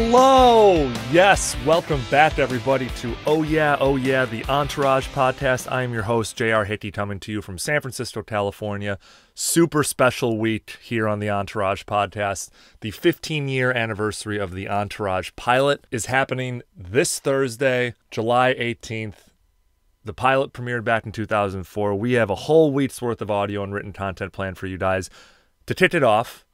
Hello! Yes, welcome back everybody to Oh Yeah, Oh Yeah, the Entourage Podcast. I am your host, J.R. Hickey, coming to you from San Francisco, California. Super special week here on the Entourage Podcast. The 15-year anniversary of the Entourage pilot is happening this Thursday, July 18th. The pilot premiered back in 2004. We have a whole week's worth of audio and written content planned for you guys. To kick it off,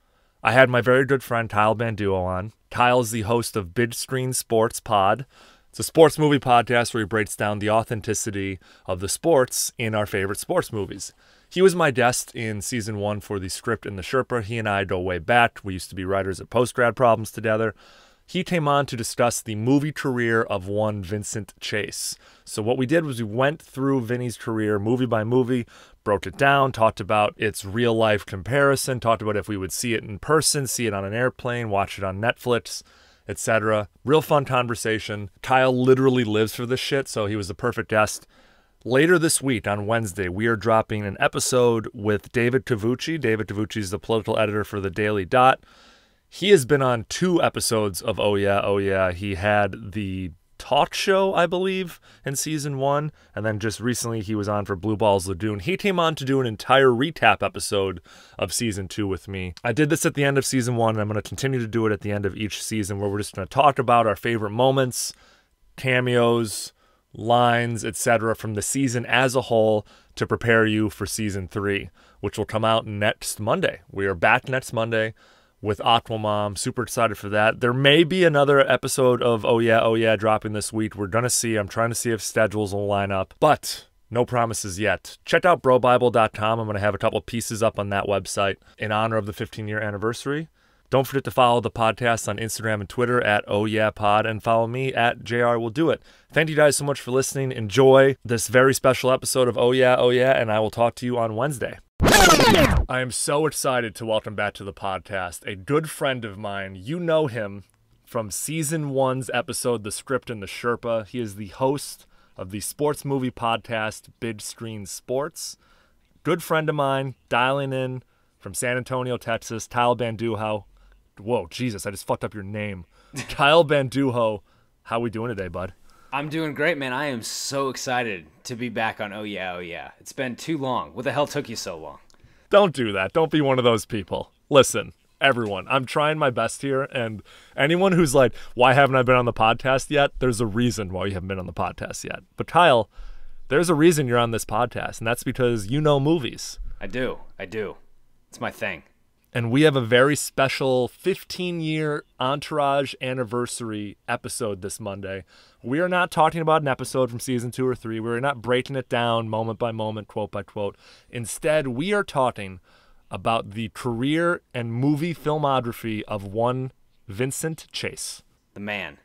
I had my very good friend Kyle Bandujo on. Kyle's the host of Big Screen Sports Pod. It's a sports movie podcast where he breaks down the authenticity of the sports in our favorite sports movies. He was my guest in season 1 for the script and the Sherpa. He and I go way back. We used to be writers at Postgrad Problems together. He came on to discuss the movie career of one Vincent Chase. So what we did was we went through Vinny's career movie by movie, broke it down, talked about its real-life comparison, talked about if we would see it in person, see it on an airplane, watch it on Netflix, etc. Real fun conversation. Kyle literally lives for this shit, so he was the perfect guest. Later this week, on Wednesday, we are dropping an episode with David Cavucci. David Cavucci is the political editor for The Daily Dot. He has been on 2 episodes of Oh Yeah, Oh Yeah. He had the talk show, I believe, in season 1, and then just recently he was on for Blue Balls Lagoon. He came on to do an entire recap episode of season 2 with me. I did this at the end of season 1, and I'm going to continue to do it at the end of each season, where we're just going to talk about our favorite moments, cameos, lines, etc. from the season as a whole to prepare you for season 3, which will come out next Monday. We are back next Monday with Aquaman. Super excited for that. There may be another episode of Oh Yeah, Oh Yeah dropping this week. We're gonna see. I'm trying to see if schedules will line up, but no promises yet. Check out brobible.com. I'm gonna have a couple pieces up on that website in honor of the 15-year anniversary. Don't forget to follow the podcast on Instagram and Twitter at Oh Yeah Pod, and follow me at JR Will Do It. Thank you guys so much for listening. Enjoy this very special episode of Oh Yeah, Oh Yeah, and I will talk to you on Wednesday. I am so excited to welcome back to the podcast a good friend of mine. You know him from season 1's episode, The Script and the Sherpa. He is the host of the sports movie podcast, Big Screen Sports. Good friend of mine, dialing in from San Antonio, Texas, Kyle Bandujo. Whoa, Jesus, I just fucked up your name. Kyle Bandujo, how we doing today, bud? I'm doing great, man. I am so excited to be back on Oh Yeah, Oh Yeah. It's been too long. What the hell took you so long? Don't do that. Don't be one of those people. Listen, everyone, I'm trying my best here, and anyone who's like, why haven't I been on the podcast yet? There's a reason why you haven't been on the podcast yet. But Kyle, there's a reason you're on this podcast, and that's because you know movies. I do. I do. It's my thing. And we have a very special 15-year Entourage anniversary episode this Monday. We are not talking about an episode from season 2 or 3. We're not breaking it down moment by moment, quote by quote. Instead, we are talking about the career and movie filmography of one Vincent Chase. The man.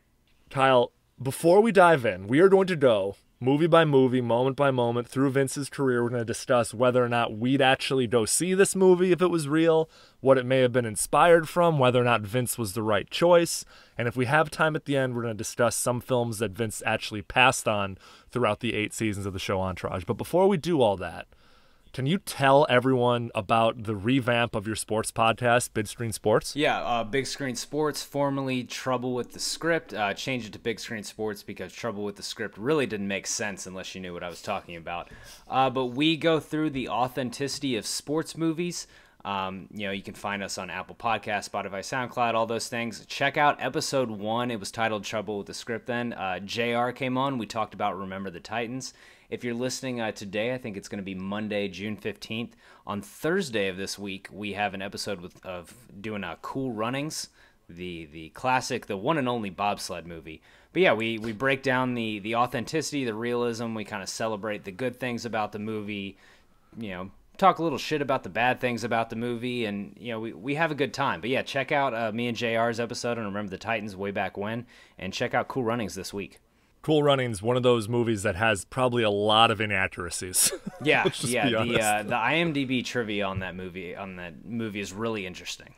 Kyle, before we dive in, we are going to go movie by movie, moment by moment, through Vince's career. We're going to discuss whether or not we'd actually go see this movie if it was real, what it may have been inspired from, whether or not Vince was the right choice, and if we have time at the end, we're going to discuss some films that Vince actually passed on throughout the 8 seasons of the show Entourage. But before we do all that, can you tell everyone about the revamp of your sports podcast, Big Screen Sports? Yeah, Big Screen Sports, formerly Trouble with the Script. Changed it to Big Screen Sports because Trouble with the Script really didn't make sense unless you knew what I was talking about. But we go through the authenticity of sports movies. You know, you can find us on Apple Podcasts, Spotify, SoundCloud, all those things. Check out episode 1. It was titled Trouble with the Script then. JR came on. We talked about Remember the Titans. If you're listening today, I think it's going to be Monday, June 15th. On Thursday of this week, we have an episode of doing Cool Runnings, the classic, the one and only bobsled movie. But yeah, we break down the authenticity, the realism. We kind of celebrate the good things about the movie, you know, talk a little shit about the bad things about the movie, and you know, we have a good time. But yeah, check out me and JR's episode on Remember the Titans way back when, and check out Cool Runnings this week. Cool Runnings, one of those movies that has probably a lot of inaccuracies. Yeah, yeah. The IMDb trivia on that movie is really interesting.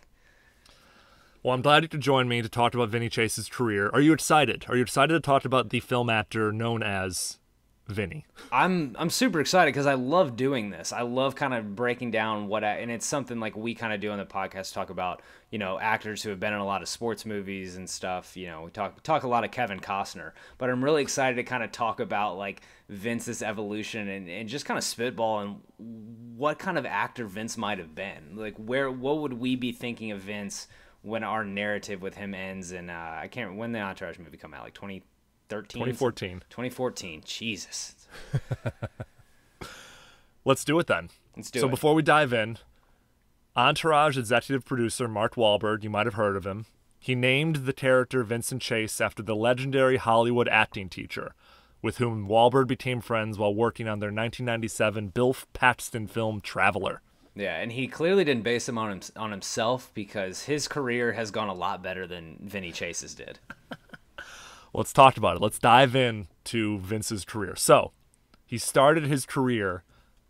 Well, I'm glad you could join me to talk about Vinny Chase's career. Are you excited? Are you excited to talk about the film actor known as Vinny. I'm super excited because I love doing this. I love kind of breaking down and it's something like we kind of do on the podcast, talk about, you know, actors who have been in a lot of sports movies and stuff. You know, we talk a lot of Kevin Costner, but I'm really excited to kind of talk about like Vince's evolution and just kind of spitball and what kind of actor Vince might have been. Like what would we be thinking of Vince when our narrative with him ends? And I can't remember when the Entourage movie come out, like 2014. Jesus. Let's do it then. Let's do it. So before we dive in, Entourage executive producer Mark Wahlberg, you might have heard of him. He named the character Vincent Chase after the legendary Hollywood acting teacher, with whom Wahlberg became friends while working on their 1997 Bill Paxton film Traveler. Yeah, and he clearly didn't base him on himself, because his career has gone a lot better than Vinny Chase's did. Let's talk about it. Let's dive in to Vince's career. So, he started his career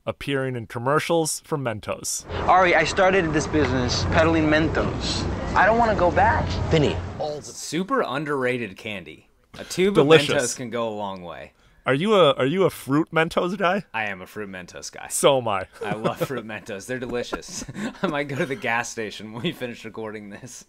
appearing in commercials for Mentos. Ari, I started this business peddling Mentos. I don't want to go back. Vinny. Super underrated candy. A tube of Mentos can go a long way. Are you a fruit Mentos guy? I am a fruit Mentos guy. So am I. I love fruit Mentos. They're delicious. I might go to the gas station when we finish recording this.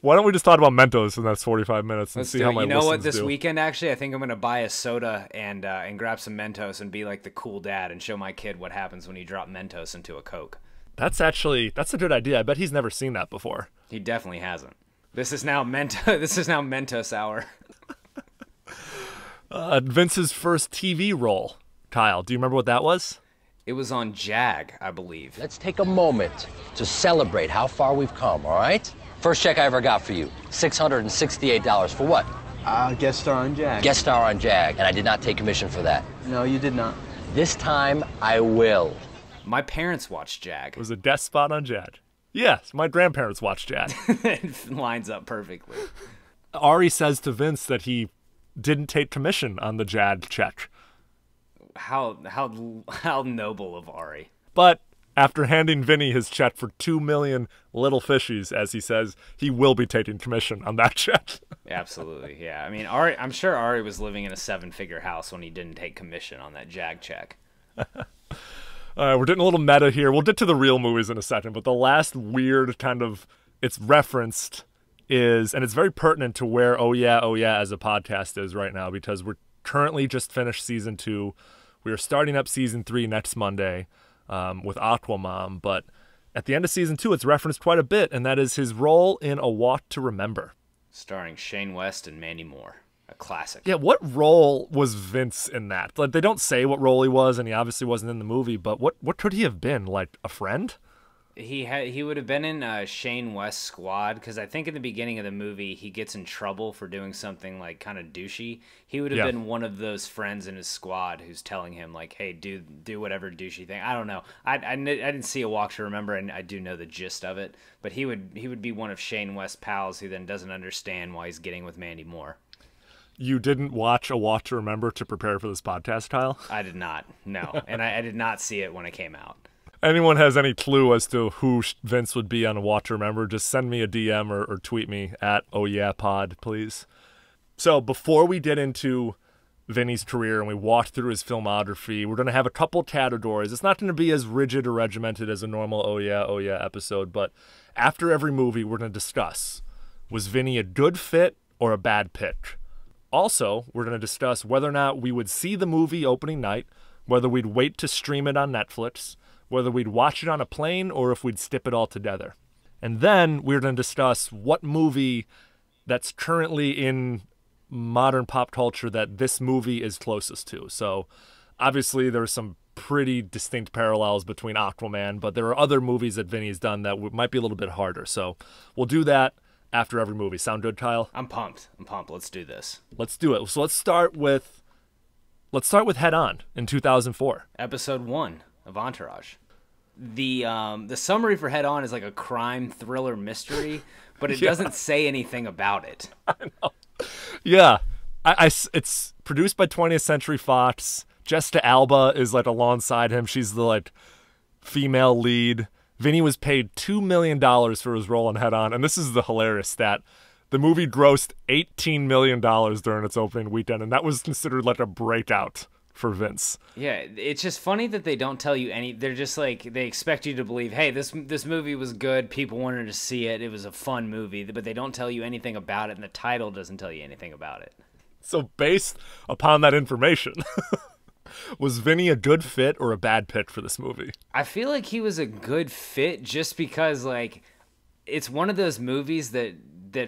Why don't we just talk about Mentos in the next 45 minutes and see how my listens do? You know what? This weekend, actually, I think I'm going to buy a soda and grab some Mentos and be like the cool dad and show my kid what happens when you drop Mentos into a Coke. That's a good idea. I bet he's never seen that before. He definitely hasn't. This is now Mentos hour. Vince's first TV role, Kyle. Do you remember what that was? It was on JAG, I believe. Let's take a moment to celebrate how far we've come, all right? First check I ever got for you, $668. For what? Guest star on JAG. Guest star on JAG, and I did not take commission for that. No, you did not. This time, I will. My parents watched JAG. It was a guest spot on JAG. Yes, my grandparents watched JAG. It lines up perfectly. Ari says to Vince that he didn't take commission on the JAG check. How noble of Ari. But after handing Vinny his check for 2 million little fishies, as he says, he will be taking commission on that check. Absolutely, yeah. I mean, Ari, I'm sure Ari was living in a seven-figure house when he didn't take commission on that JAG check. We're getting a little meta here. We'll get to the real movies in a second, but the last weird kind of, it's referenced is, and it's very pertinent to where Oh Yeah, Oh Yeah as a podcast is right now, because we're currently just finished season 2. We are starting up season 3 next Monday. With Aquaman, but at the end of season 2, it's referenced quite a bit, and that is his role in A Walk to Remember. Starring Shane West and Mandy Moore, a classic. Yeah, what role was Vince in that? Like, they don't say what role he was, and he obviously wasn't in the movie, but what could he have been? Like, a friend? He would have been in Shane West's squad, because I think in the beginning of the movie, he gets in trouble for doing something, like, kind of douchey. He would have been one of those friends in his squad who's telling him, like, hey, do whatever douchey thing. I don't know. I didn't see A Walk to Remember, and I do know the gist of it. But he would be one of Shane West's pals who then doesn't understand why he's getting with Mandy Moore. You didn't watch A Walk to Remember to prepare for this podcast, Kyle? I did not, no. And I did not see it when it came out. Anyone has any clue as to who Vince would be on A Walk to Remember, just send me a DM or tweet me at Oh Yeah Pod, please. So before we get into Vinny's career and we walk through his filmography, we're going to have a couple categories. It's not going to be as rigid or regimented as a normal Oh Yeah, Oh Yeah episode, but after every movie, we're going to discuss, was Vinny a good fit or a bad pick? Also, we're going to discuss whether or not we would see the movie opening night, whether we'd wait to stream it on Netflix, whether we'd watch it on a plane or if we'd skip it all together. And then we're going to discuss what movie that's currently in modern pop culture that this movie is closest to. So obviously there are some pretty distinct parallels between Aquaman, but there are other movies that Vinny's done that might be a little bit harder. So we'll do that after every movie. Sound good, Kyle? I'm pumped. I'm pumped. Let's do this. Let's do it. So let's start with Head On in 2004. Episode 1. Of Entourage. The summary for Head On is like a crime thriller mystery, but it doesn't say anything about it. I know. Yeah. It's produced by 20th Century Fox. Jessica Alba is like alongside him. She's the like female lead. Vinny was paid $2 million for his role in Head On, and this is the hilarious stat. The movie grossed $18 million during its opening weekend, and that was considered like a breakout for Vince. Yeah, it's just funny that they don't tell you any. They're just like, they expect you to believe, hey, this movie was good. People wanted to see it. It was a fun movie, but they don't tell you anything about it, and the title doesn't tell you anything about it. So based upon that information, was Vinny a good fit or a bad pick for this movie? I feel like he was a good fit just because, like, it's one of those movies that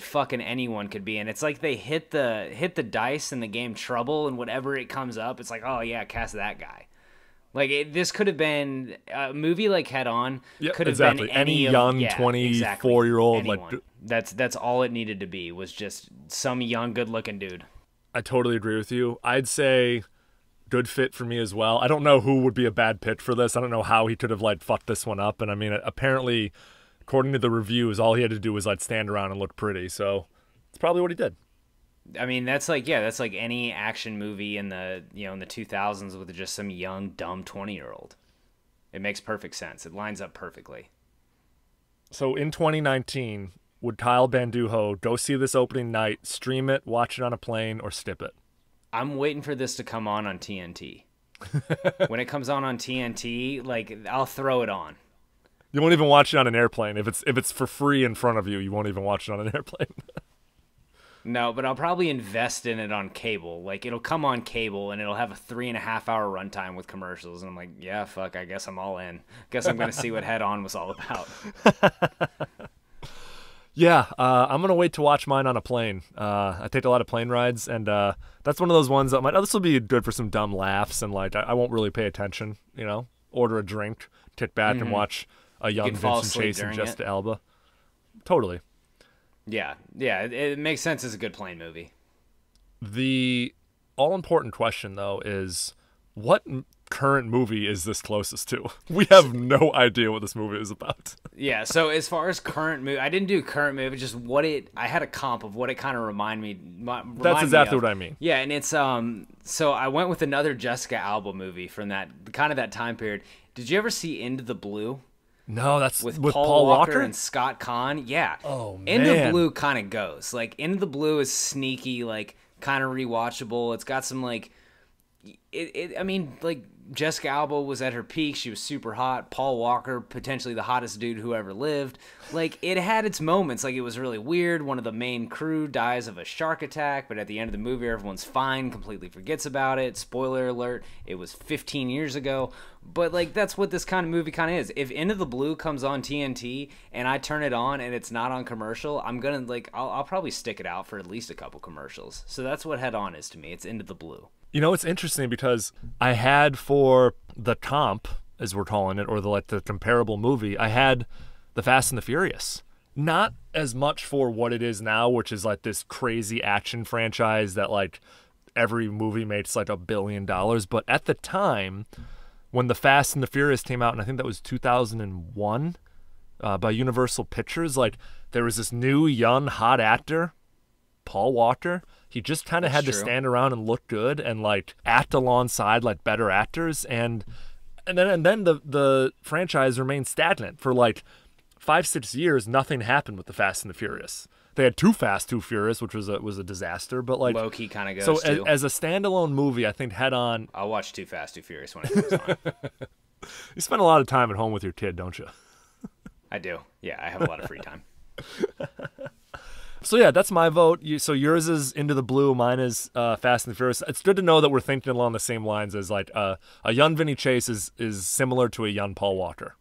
fucking anyone could be in. It's like they hit the dice in the game Trouble, and whatever it comes up, it's like, oh yeah, cast that guy. Like, this could have been a movie like Head On. Yep, could have exactly. been any of, young 24-year-old. Anyone. Like, that's all it needed to be, was just some young, good-looking dude. I totally agree with you. I'd say good fit for me as well. I don't know who would be a bad pick for this. I don't know how he could have, like, fucked this one up. And I mean, apparently, according to the reviews, all he had to do was, like, stand around and look pretty. So it's probably what he did. I mean, that's like, yeah, that's like any action movie in the, you know, in the 2000s with just some young, dumb 20-year-old. It makes perfect sense. It lines up perfectly. So in 2019, would Kyle Bandujo go see this opening night, stream it, watch it on a plane, or skip it? I'm waiting for this to come on TNT. When it comes on TNT, like, I'll throw it on. You won't even watch it on an airplane. If it's for free in front of you, you won't even watch it on an airplane. No, but I'll probably invest in it on cable. Like, it'll come on cable, and it'll have a 3.5-hour runtime with commercials. And I'm like, yeah, fuck, I guess I'm all in. Guess I'm going to see what Head On was all about. Yeah, I'm going to wait to watch mine on a plane. I take a lot of plane rides, and that's one of those ones that I'm like, oh, this will be good for some dumb laughs, and, like, I won't really pay attention, you know? Order a drink, kick back, and watch a young Vincent Chase and Jessica Alba. Totally. Yeah, it makes sense. It's a good plane movie. The all-important question, though, is what current movie is this closest to? We have no idea what this movie is about. Yeah, so as far as current movie, I didn't do current movie, just what it, I had a comp of what it kind of reminded me of. That's exactly what I mean. Yeah, and it's, so I went with another Jessica Alba movie from that, kind of that time period. Did you ever see Into the Blue? No, that's with Paul Walker and Scott Conn. Yeah. Oh, man. Into the Blue kind of goes. Like, Into the Blue is sneaky, like, kind of rewatchable. It's got some, like, I mean, like, Jessica Alba was at her peak. She was super hot. Paul Walker, potentially the hottest dude who ever lived. Like, it had its moments. Like, it was really weird. One of the main crew dies of a shark attack, but at the end of the movie, everyone's fine, completely forgets about it. Spoiler alert, it was 15 years ago. But, like, that's what this kind of movie kind of is. If Into the Blue comes on TNT and I turn it on and it's not on commercial, I'm going to, like, I'll probably stick it out for at least a couple commercials. So that's what Head On is to me. It's Into the Blue. You know, it's interesting because I had for the comp, as we're calling it, or the, like, the comparable movie, I had The Fast and the Furious. Not as much for what it is now, which is, like, this crazy action franchise that, like, every movie makes, like, $1 billion. But at the time, when The Fast and the Furious came out, and I think that was 2001, by Universal Pictures, like, there was this new, young, hot actor, Paul Walker. He just kind of had to stand around and look good and, like, act alongside, like, better actors. And then the franchise remained stagnant for, like, 5-6 years. Nothing happened with The Fast and the Furious. They had Too Fast, Too Furious, which was a disaster. But, like, low key kind of goes. So as a standalone movie, I think Head On. I'll watch Too Fast, Too Furious when it comes on. You spend a lot of time at home with your kid, don't you? I do. Yeah, I have a lot of free time. So yeah, that's my vote. So yours is Into the Blue, mine is Fast and the Furious. It's good to know that we're thinking along the same lines as, like, a young Vinny Chase is similar to a young Paul Walker.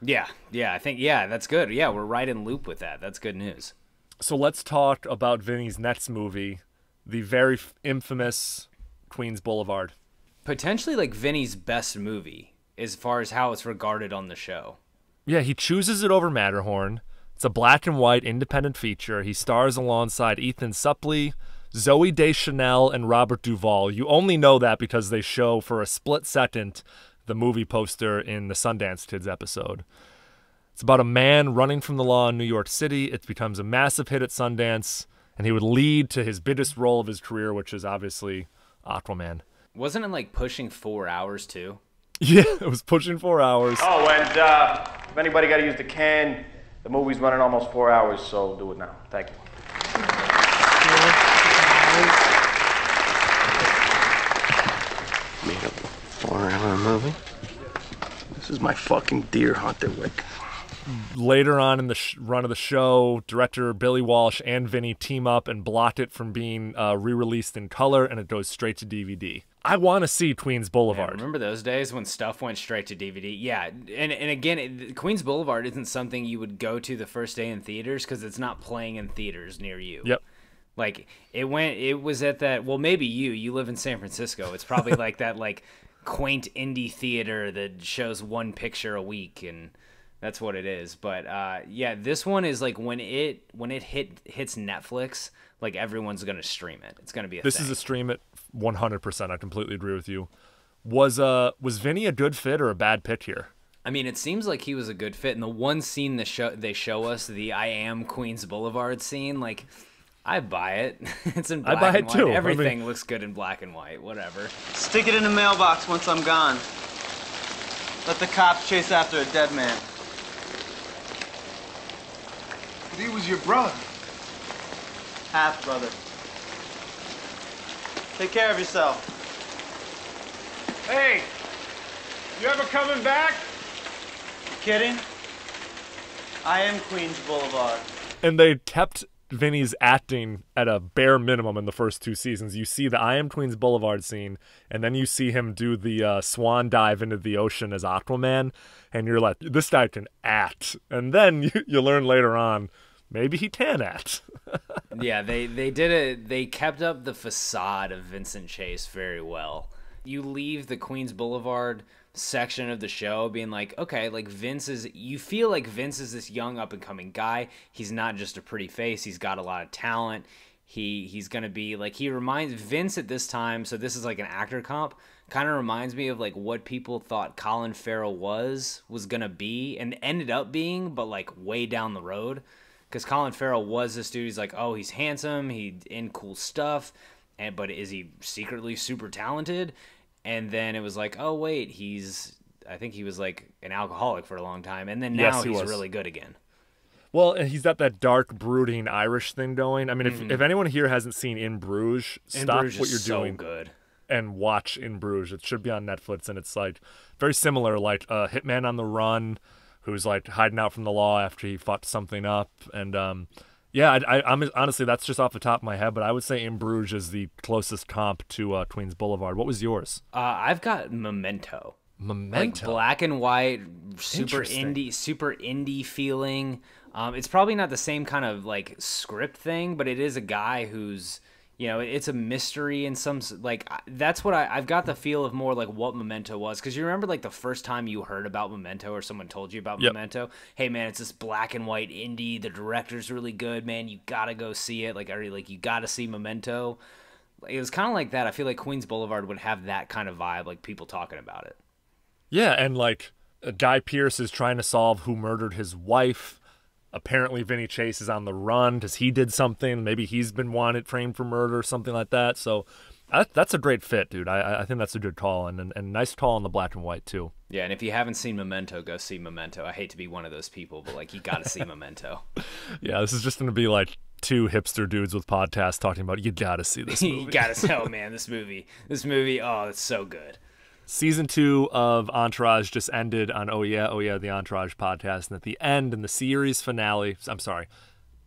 Yeah, I think, yeah, that's good. Yeah, we're right in loop with that. That's good news. So let's talk about Vinny's next movie, the very infamous Queens Boulevard. Potentially, like, Vinny's best movie as far as how it's regarded on the show. Yeah, he chooses it over Matterhorn. It's a black and white independent feature. He stars alongside Ethan Suplee, Zooey Deschanel, and Robert Duvall. You only know that because they show for a split second the movie poster in the Sundance Kids episode. It's about a man running from the law in New York City. It becomes a massive hit at Sundance, and he would lead to his biggest role of his career, which is obviously Aquaman. Wasn't it, like, pushing 4 hours, too? Yeah, it was pushing 4 hours. Oh, and if anybody got to use the can... The movie's running almost 4 hours, so do it now. Thank you. Made up a 4-hour movie. This is my fucking deer hunter, Wick. Later on in the run of the show, director Billy Walsh and Vinny team up and block it from being re-released in color, and it goes straight to DVD. I want to see Queens Boulevard. Man, remember those days when stuff went straight to DVD? Yeah, and again, Queens Boulevard isn't something you would go to the first day in theaters because it's not playing in theaters near you. Yep. Like, it was at that, well, maybe you live in San Francisco. It's probably like that, like, quaint indie theater that shows one picture a week, and that's what it is. But yeah, this one is like when it hits Netflix, like everyone's gonna stream it. It's gonna be a thing. This is a stream it 100%. I completely agree with you. Was Vinny a good fit or a bad pick here? I mean, it seems like he was a good fit. And the one scene they show us, the I Am Queens Boulevard scene, like, I buy it. It's in black and white. I buy it too. Everything looks good in black and white. Whatever. Stick it in the mailbox once I'm gone. Let the cops chase after a dead man. But he was your brother. Half brother. Take care of yourself. Hey, you ever coming back? You kidding? I Am Queens Boulevard. And they kept Vinny's acting at a bare minimum in the first two seasons. You see the I Am Queens Boulevard scene, and then you see him do the swan dive into the ocean as Aquaman, and you're like, this guy can act. And then you learn later on, maybe he can act. Yeah, they did it. They kept up the facade of Vincent Chase very well. You leave the Queens Boulevard section of the show being like, okay, like you feel like Vince is this young up and coming guy. He's not just a pretty face. He's got a lot of talent. He's going to be like, he reminds Vince at this time. So this is like an actor comp, kind of reminds me of like what people thought Colin Farrell was going to be and ended up being, but like way down the road. Cause Colin Farrell was this dude. He's like, oh, he's handsome. He's in cool stuff. But is he secretly super talented? And then it was like, oh, wait, I think he was like an alcoholic for a long time. And then now he's really good again. Well, and he's got that dark, brooding Irish thing going. I mean, if anyone here hasn't seen In Bruges, stop what you're doing and watch In Bruges. It should be on Netflix. And it's like very similar, like a hitman on the run who's like hiding out from the law after he fucked something up. And yeah, I'm honestly, that's just off the top of my head, but I would say In Bruges is the closest comp to Queens Boulevard. What was yours? I've got Memento. Memento, like black and white, super indie feeling. It's probably not the same kind of like script thing, but it is a guy who's, you know, it's a mystery in some, like, that's what I've got the feel of more like what Memento was, because you remember like the first time you heard about Memento or someone told you about Memento, hey man, it's this black and white indie, the director's really good, man, you gotta go see it, like, already, like, you gotta see Memento. It was kind of like that. I feel like Queens Boulevard would have that kind of vibe, like people talking about it. Yeah, and like Guy Pearce is trying to solve who murdered his wife. Apparently, Vinny Chase is on the run because he did something. Maybe he's been framed for murder or something like that. So that's a great fit, dude. I think that's a good call, and nice call on the black and white, too. Yeah, and if you haven't seen Memento, go see Memento. I hate to be one of those people, but, like, you got to see Memento. Yeah, this is just going to be, like, two hipster dudes with podcasts talking about, you got to see this movie. You got to see, oh, man, this movie, oh, it's so good. Season 2 of Entourage just ended on Oh Yeah, Oh Yeah, the Entourage podcast. And at the end, in the series finale, I'm sorry,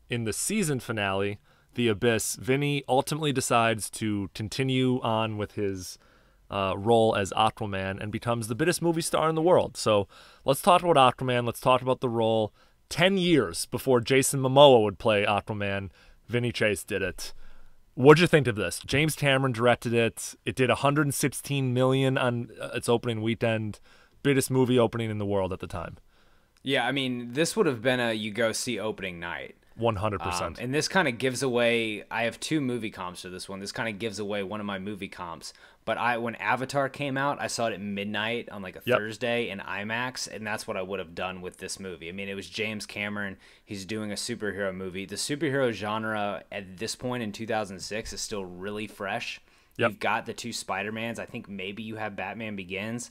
in the season finale, The Abyss, Vinny ultimately decides to continue on with his role as Aquaman and becomes the biggest movie star in the world. So let's talk about Aquaman. Let's talk about the role. 10 years before Jason Momoa would play Aquaman, Vinny Chase did it. What'd you think of this? James Cameron directed it. It did $116 million on its opening weekend. Biggest movie opening in the world at the time. Yeah, I mean, this would have been a you-go-see opening night. 100%. And this kind of gives away... I have two movie comps for this one. This kind of gives away one of my movie comps. But when Avatar came out, I saw it at midnight on like a Thursday in IMAX. And that's what I would have done with this movie. I mean, it was James Cameron. He's doing a superhero movie. The superhero genre at this point in 2006 is still really fresh. Yep. You've got the two Spider-Mans. I think maybe you have Batman Begins.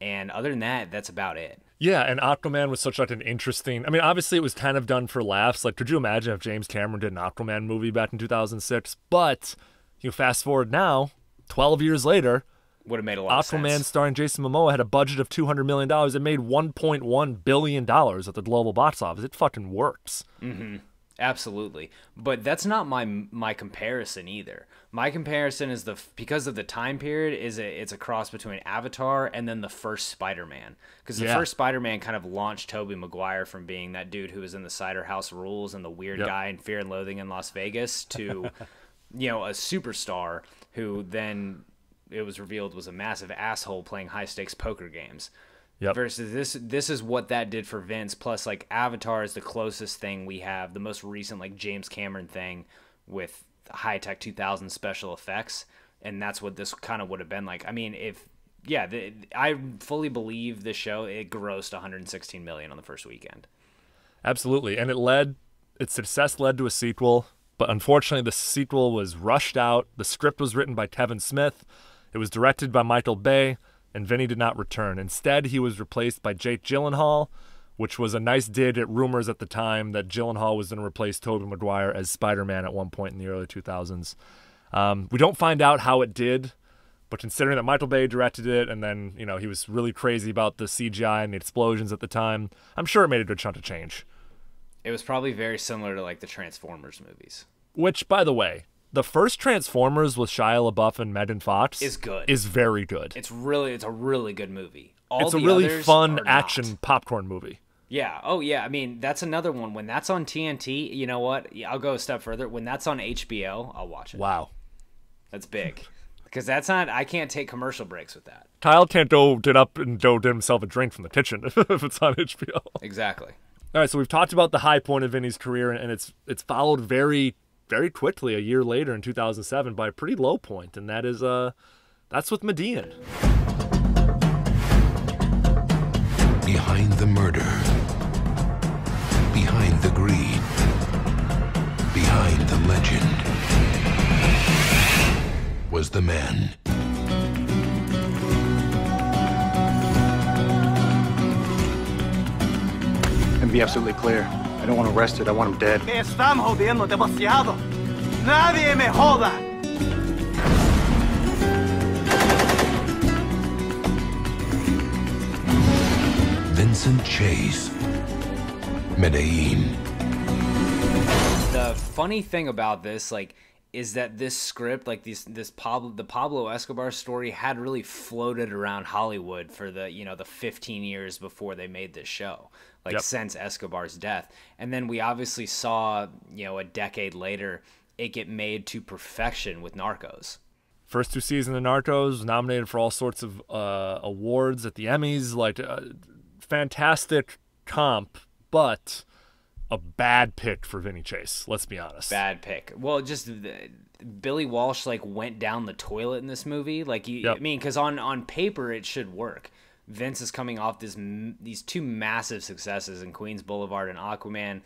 And other than that, that's about it. Yeah, and Aquaman was such like an interesting... I mean, obviously it was kind of done for laughs. Like, could you imagine if James Cameron did an Aquaman movie back in 2006? But you fast forward now, 12 years later, Would have made a lot of sense. Aquaman starring Jason Momoa had a budget of $200 million. It made $1.1 billion at the global box office. It fucking works. Mm-hmm. Absolutely. But that's not my comparison either. My comparison is because of the time period, it's a cross between Avatar and then the first Spider-Man. Because the first Spider-Man kind of launched Tobey Maguire from being that dude who was in the Cider House Rules and the weird guy in Fear and Loathing in Las Vegas to, a superstar who then it was revealed was a massive asshole playing high-stakes poker games. Yep. Versus this is what that did for Vince. Plus, like, Avatar is the closest thing we have, the most recent, like, James Cameron thing with high-tech 2000 special effects, and that's what this kind of would have been like. I mean, I fully believe this show, it grossed $116 million on the first weekend. Absolutely, and its success led to a sequel, but unfortunately the sequel was rushed out. The script was written by Kevin Smith. It was directed by Michael Bay. And Vinny did not return. Instead, he was replaced by Jake Gyllenhaal, which was a nice dig at rumors at the time that Gyllenhaal was going to replace Tobey Maguire as Spider-Man at one point in the early 2000s. We don't find out how it did, but considering that Michael Bay directed it and then, he was really crazy about the CGI and the explosions at the time, I'm sure it made a good chunk of change. It was probably very similar to, like, the Transformers movies. Which, by the way... The first Transformers with Shia LaBeouf and Megan Fox is very good. It's a really good movie. It's a really fun action popcorn movie. Yeah. Oh yeah. I mean, that's another one. When that's on TNT, you know what? I'll go a step further. When that's on HBO, I'll watch it. Wow. That's big. Because I can't take commercial breaks with that. Kyle can't go get himself a drink from the kitchen if it's on HBO. Exactly. All right. So we've talked about the high point of Vinny's career, and it's followed very quickly a year later in 2007 by a pretty low point, and that is that's with Medellín. Behind the murder, behind the greed, behind the legend was the man. And be absolutely clear, I don't want him arrested, I want him dead. Me están jodiendo demasiado. Nadie me joda. Vincent Chase, Medellín. The funny thing about this, like, is that this script, like the Pablo Escobar story, had really floated around Hollywood for the 15 years before they made this show. Since Escobar's death. And then we obviously saw, a decade later, it get made to perfection with Narcos. First two seasons of Narcos, nominated for all sorts of awards at the Emmys, fantastic comp, but a bad pick for Vinny Chase, let's be honest. Bad pick. Well, just Billy Walsh, went down the toilet in this movie. I mean, because on paper, it should work. Vince is coming off these two massive successes in Queens Boulevard and Aquaman.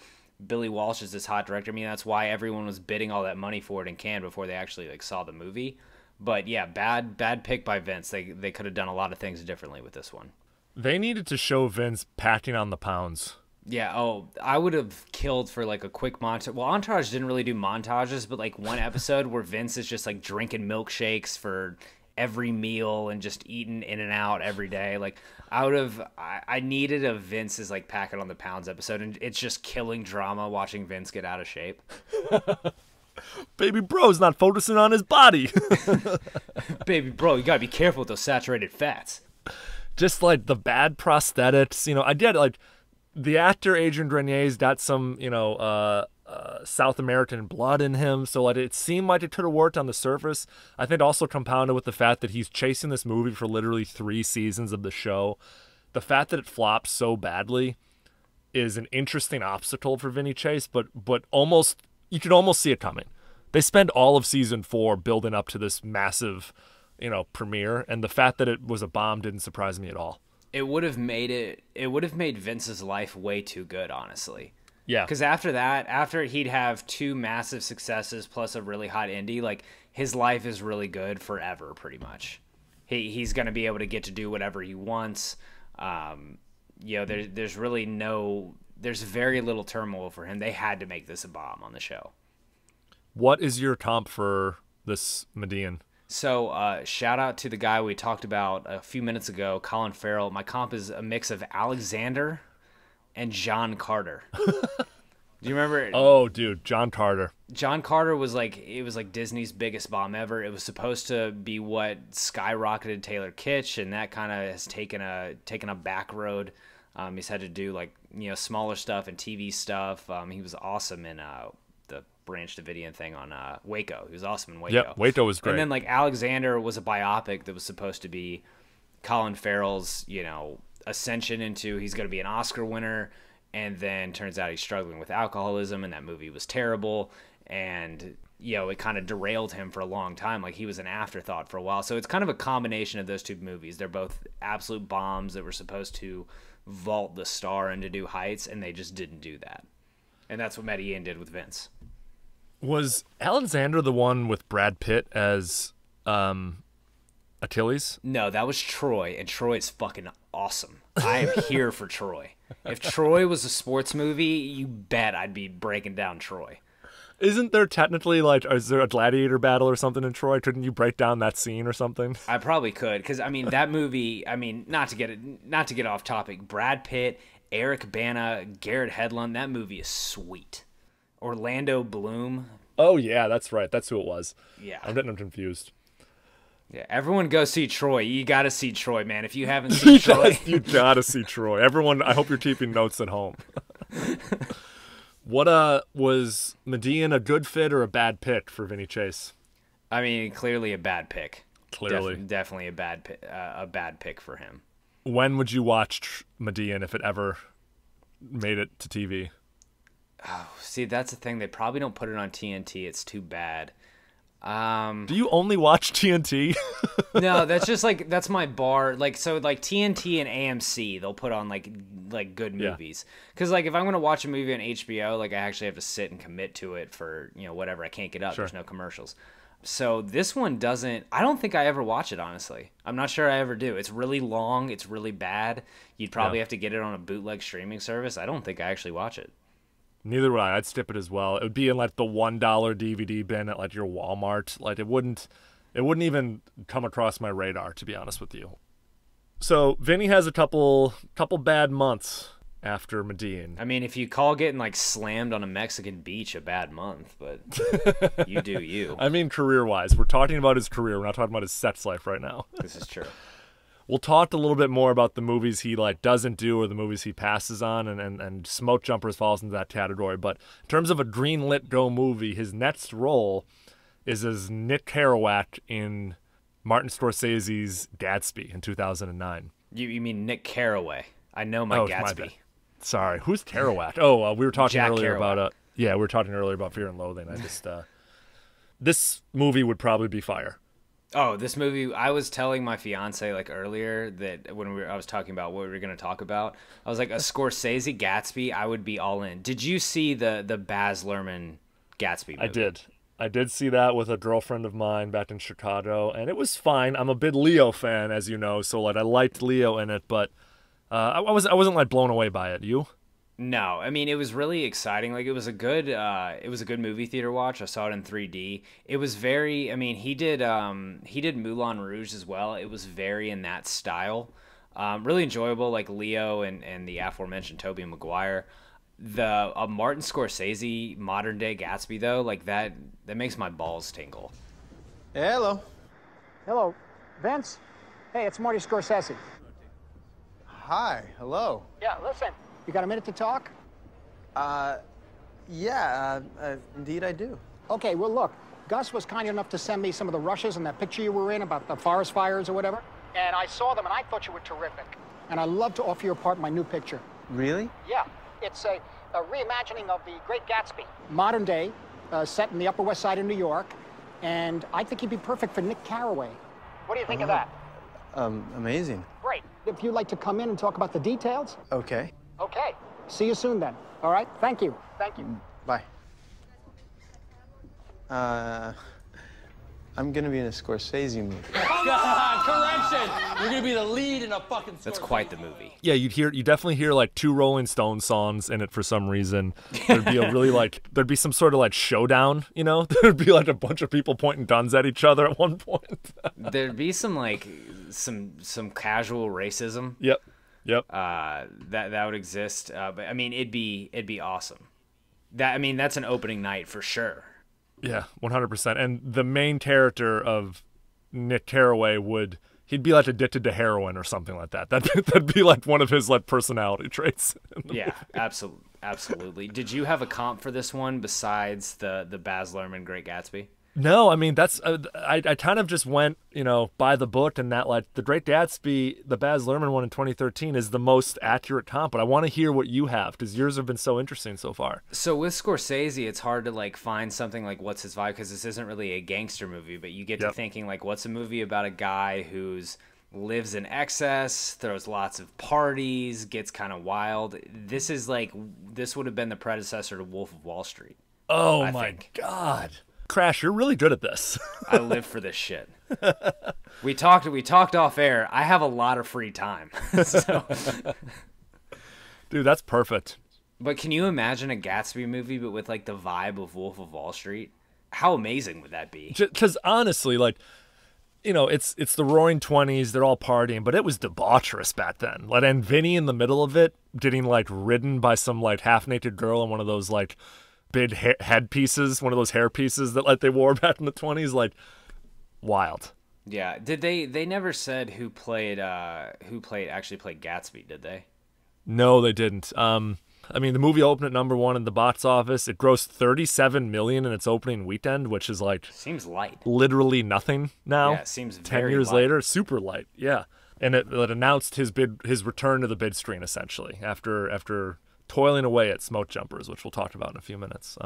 Billy Walsh is this hot director. I mean, that's why everyone was bidding all that money for it in Cannes before they actually saw the movie. But yeah, bad pick by Vince. They could have done a lot of things differently with this one. They needed to show Vince packing on the pounds. Yeah, I would have killed for a quick montage. Well, Entourage didn't really do montages, but one episode where Vince is just drinking milkshakes for every meal and just eating in and out every day. I needed a Vince's pack it on the pounds episode, and it's just killing drama watching Vince get out of shape. Baby bro's not focusing on his body. Baby bro, you gotta be careful with those saturated fats. Just the bad prosthetics, I get the actor Adrian Grenier's got some South American blood in him, so it seemed like it could have worked on the surface. I think also compounded with the fact that he's chasing this movie for literally 3 seasons of the show. The fact that it flops so badly is an interesting obstacle for Vinny Chase, but almost you could almost see it coming. They spend all of season 4 building up to this massive, premiere, and the fact that it was a bomb didn't surprise me at all. It would have made Vince's life way too good, honestly. Yeah. Because after he'd have 2 massive successes plus a really hot indie, his life is really good forever, pretty much. He's going to be able to get to do whatever he wants. There's very little turmoil for him. They had to make this a bomb on the show. What is your comp for this Medellín? So shout out to the guy we talked about a few minutes ago, Colin Farrell. My comp is a mix of Alexander and John Carter. Do you remember? Oh, dude, John Carter. John Carter was like, it was like Disney's biggest bomb ever. It was supposed to be what skyrocketed Taylor Kitsch, and that kind of has taken a back road. He's had to do like, you know, smaller stuff and TV stuff. He was awesome in the Branch Davidian thing on Waco. He was awesome in Waco. Yeah, Waco was great. And then like Alexander was a biopic that was supposed to be Colin Farrell's, you know, ascension into he's going to be an Oscar winner. And then turns out he's struggling with alcoholism, and that movie was terrible. And, you know, it kind of derailed him for a long time. Like, he was an afterthought for a while. So it's kind of a combination of those two movies. They're both absolute bombs that were supposed to vault the star into new heights, and they just didn't do that. And that's what Medellín did with Vince. Was Alexander the one with Brad Pitt as Achilles? No, that was Troy, and Troy is fucking awesome. I am here for Troy. If Troy was a sports movie, you bet I'd be breaking down Troy. Isn't there technically, like, is there a gladiator battle or something in Troy? Couldn't you break down that scene or something? I probably could, because I mean that movie. I mean, not to get off topic. Brad Pitt, Eric Bana, Garrett Hedlund. That movie is sweet. Orlando Bloom. Oh yeah, that's right. That's who it was. Yeah, I'm getting confused. Yeah, everyone go see Troy. You got to see Troy, man. If you haven't seen Troy. You got to see Troy. Everyone, I hope you're keeping notes at home. What was Medellín a good fit or a bad pick for Vinny Chase? I mean, clearly a bad pick. Clearly. Definitely a bad pick for him. When would you watch Medellín if it ever made it to TV? Oh, see, that's the thing. They probably don't put it on TNT. It's too bad. Do you only watch TNT? No, that's just like, that's my bar. Like, so like TNT and AMC, they'll put on like good movies. Yeah. Cause like, if I'm going to watch a movie on HBO, like I actually have to sit and commit to it for, you know, whatever. I can't get up. Sure. There's no commercials. So this one doesn't, I don't think I ever watch it. Honestly, I'm not sure I ever do. It's really long. It's really bad. You'd probably have to get it on a bootleg streaming service. I don't think I actually watch it. Neither would I. I'd skip it as well. It would be in like the $1 DVD bin at like your Walmart. Like it wouldn't even come across my radar, to be honest with you. So Vinny has a couple bad months after Medellín. I mean, if you call getting like slammed on a Mexican beach a bad month, but you do you. I mean, career-wise, we're talking about his career. We're not talking about his sex life right now. This is true. We'll talk a little bit more about the movies he like doesn't do or the movies he passes on, and Smoke Jumpers falls into that category. But in terms of a greenlit go movie, his next role is as Nick Carraway in Martin Scorsese's Gatsby in 2009. You mean Nick Carraway? I know my Gatsby. My sorry, who's Carraway? Oh, we were talking earlier about we were talking earlier about Fear and Loathing. I just this movie would probably be fire. Oh, this movie, I was telling my fiance like earlier that when I was talking about what we were going to talk about, I was like, a Scorsese Gatsby, I would be all in. Did you see the Baz Luhrmann Gatsby movie? I did. I did see that with a girlfriend of mine back in Chicago, and it was fine. I'm a big Leo fan, as you know, so like I liked Leo in it, but I wasn't like blown away by it. You? No, I mean, it was really exciting. Like, it was a good movie theater watch. I saw it in 3D. It was very, I mean, he did Moulin Rouge as well. It was very in that style. Really enjoyable, like Leo and the aforementioned Tobey Maguire. The Martin Scorsese modern day Gatsby though, like that makes my balls tingle. Hello. Hello. Vince. Hey, it's Marty Scorsese. Hi. Hello. Yeah, listen. You got a minute to talk? Indeed I do. Okay, well, look, Gus was kind enough to send me some of the rushes and that picture you were in about the forest fires or whatever. And I saw them, and I thought you were terrific. And I'd love to offer you a part in my new picture. Really? Yeah, it's a reimagining of The Great Gatsby. Modern day, set in the Upper West Side of New York. And I think you'd be perfect for Nick Carraway. What do you think of that? Amazing. Great. If you'd like to come in and talk about the details. Okay. Okay. See you soon then. All right? Thank you. Thank you. Bye. I'm gonna be in a Scorsese movie. Correction! You're gonna be the lead in a fucking Scorsese. That's quite the movie. Yeah, you definitely hear like two Rolling Stone songs in it for some reason. There'd be a really like, there'd be some sort of like showdown, you know? There'd be like a bunch of people pointing guns at each other at one point. There'd be some like, some casual racism. Yep. Yep. That would exist. But I mean, it'd be awesome. That's an opening night for sure. Yeah, 100%. And the main character of Nick Carraway he'd be like addicted to heroin or something like that. That'd be like one of his like personality traits. Yeah, absolutely. Did you have a comp for this one besides the Baz Luhrmann Great Gatsby? No, I mean, that's I kind of just went, by the book, and that like the Great Gatsby, the Baz Luhrmann one in 2013 is the most accurate comp, but I want to hear what you have because yours have been so interesting so far. So with Scorsese, it's hard to like find something like what's his vibe because this isn't really a gangster movie, but you get to thinking like what's a movie about a guy who's lives in excess, throws lots of parties, gets kind of wild. This would have been the predecessor to Wolf of Wall Street. Oh, I think. God. Crash, you're really good at this. I live for this shit. We talked off air. I have a lot of free time. So. Dude, that's perfect. But can you imagine a Gatsby movie, but with like the vibe of Wolf of Wall Street? How amazing would that be? Because honestly, like, it's the roaring 20s. They're all partying, but it was debaucherous back then. Like, and Vinny in the middle of it getting like ridden by some like half-naked girl in one of those like big head pieces, one of those hair pieces that like they wore back in the 20s, like wild. Yeah, did they never said who actually played Gatsby, did they? No, they didn't. I mean, the movie opened at #1 in the box office. It grossed $37 million in its opening weekend, which is like seems light. Literally nothing now. Yeah, it seems 10 very years light. Later, super light. Yeah. And it announced his return to the big screen essentially after toiling away at Smoke Jumpers, which we'll talk about in a few minutes.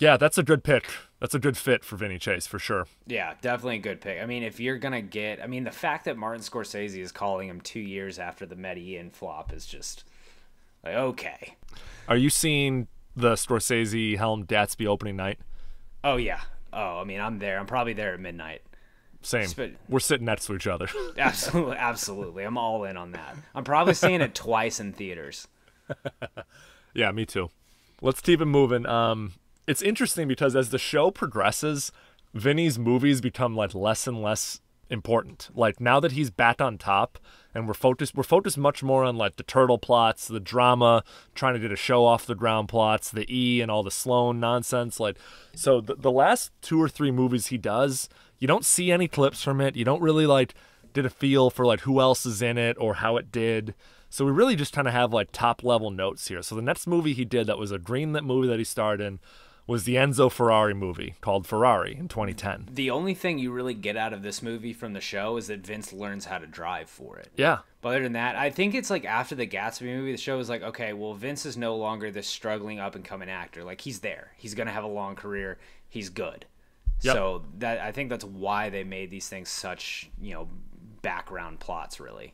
Yeah, that's a good pick. That's a good fit for Vinny Chase, for sure. Yeah, definitely a good pick. I mean, if you're going to get... I mean, the fact that Martin Scorsese is calling him 2 years after the Medellín flop is just... like, okay. Are you seeing the Scorsese-helmed Gatsby opening night? Oh, yeah. Oh, I mean, I'm there. I'm probably there at midnight. Same. We're sitting next to each other. Absolutely. Absolutely. I'm all in on that. I'm probably seeing it twice in theaters. Yeah, me too. Let's keep it moving. It's interesting because as the show progresses, Vinny's movies become like less and less important. Like now that he's back on top and we're focused much more on like the turtle plots, the drama, trying to get a show off the ground plots, the E and all the Sloan nonsense. Like, so the last 2 or 3 movies he does, you don't see any clips from it. You don't really like get a feel for like who else is in it or how it did. So we really just kind of have like top level notes here. So the next movie he did that was a greenlit movie that he starred in was the Enzo Ferrari movie called Ferrari in 2010. The only thing you really get out of this movie from the show is that Vince learns how to drive for it. Yeah. But other than that, I think it's like after the Gatsby movie, the show is like, okay, well, Vince is no longer this struggling up and coming actor. Like he's there. He's going to have a long career. He's good. Yep. So that I think that's why they made these things such, background plots really.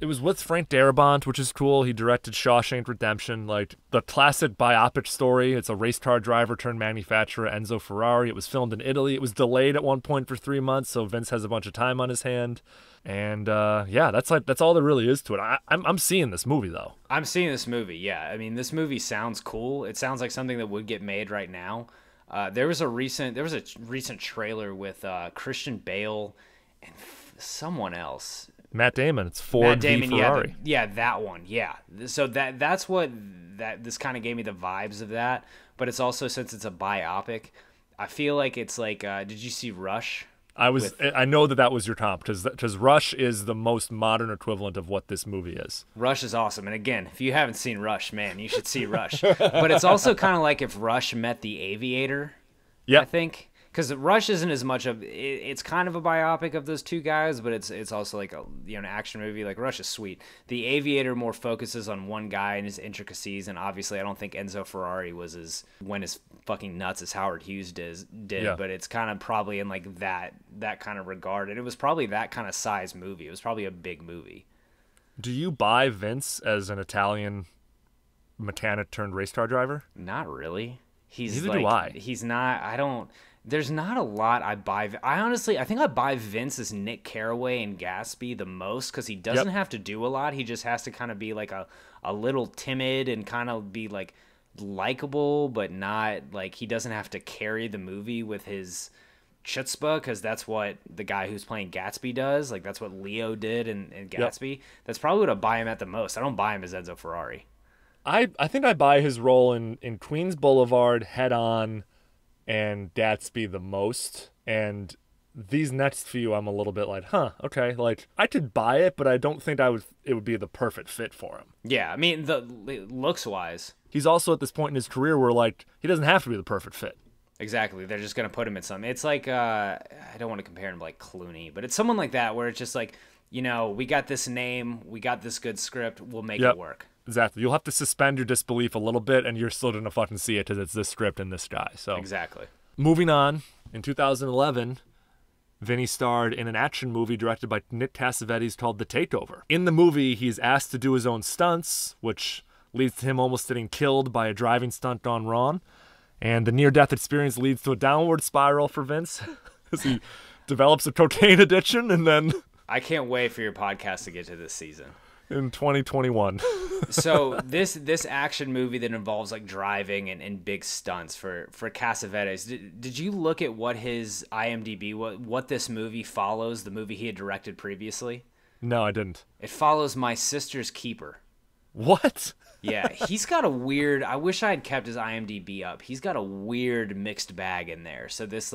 It was with Frank Darabont, which is cool. He directed Shawshank Redemption, like the classic biopic story. It's a race car driver turned manufacturer, Enzo Ferrari. It was filmed in Italy. It was delayed at one point for 3 months, so Vince has a bunch of time on his hand. And yeah, that's all there really is to it. I'm seeing this movie though. I'm seeing this movie. Yeah, I mean this movie sounds cool. It sounds like something that would get made right now. There was a recent trailer with Christian Bale and someone else. Matt Damon, it's Ford v Ferrari. Yeah, that one. Yeah. So that's what this kind of gave me the vibes of that. But it's also, since it's a biopic, I feel like it's like, did you see Rush? I know that was your comp because Rush is the most modern equivalent of what this movie is. Rush is awesome. And again, if you haven't seen Rush, man, you should see Rush. But it's also kind of like if Rush met The Aviator, yep. I think. Because Rush isn't as much of it's kind of a biopic of those two guys, but it's also like a an action movie. Like Rush is sweet. The Aviator more focuses on one guy and his intricacies, and obviously I don't think Enzo Ferrari was as went as fucking nuts as Howard Hughes did. Yeah. But it's kind of probably in like that kind of regard, and it was probably that kind of size movie. It was probably a big movie. Do you buy Vince as an Italian mechanic turned race car driver? Not really. He's neither do I. He's not. I don't. There's not a lot I buy. I think I buy Vince as Nick Carraway and Gatsby the most because he doesn't have to do a lot. He just has to kind of be like a little timid and kind of be like likable, but not like he doesn't have to carry the movie with his chutzpah, because that's what the guy who's playing Gatsby does. Like that's what Leo did in Gatsby. Yep. That's probably what I buy him at the most. I don't buy him as Enzo Ferrari. I think I buy his role in Queens Boulevard, Head On, and Gatsby the most, and these next few I'm a little bit like, huh, okay, like I could buy it, but I don't think it would be the perfect fit for him. Yeah, I mean, the looks wise, he's also at this point in his career where like he doesn't have to be the perfect fit. Exactly, they're just gonna put him at something. It's like I don't want to compare him to like Clooney, but it's someone like that where it's just like, you know, we got this name, we got this good script, we'll make it work. Exactly. You'll have to suspend your disbelief a little bit, and you're still going to fucking see it because it's this script and this guy. So exactly. Moving on, in 2011, Vinny starred in an action movie directed by Nick Cassavetes called The Takeover. In the movie, he's asked to do his own stunts, which leads to him almost getting killed by a driving stunt gone wrong. And the near-death experience leads to a downward spiral for Vince as he develops a cocaine addiction, and then... I can't wait for your podcast to get to this season. In 2021. So this action movie that involves like driving and big stunts for Cassavetes, did you look at what his IMDb, what this movie follows, the movie he had directed previously? No, I didn't. It follows My Sister's Keeper. What? Yeah, he's got a weird, I wish I had kept his IMDb up. He's got a weird mixed bag in there. So this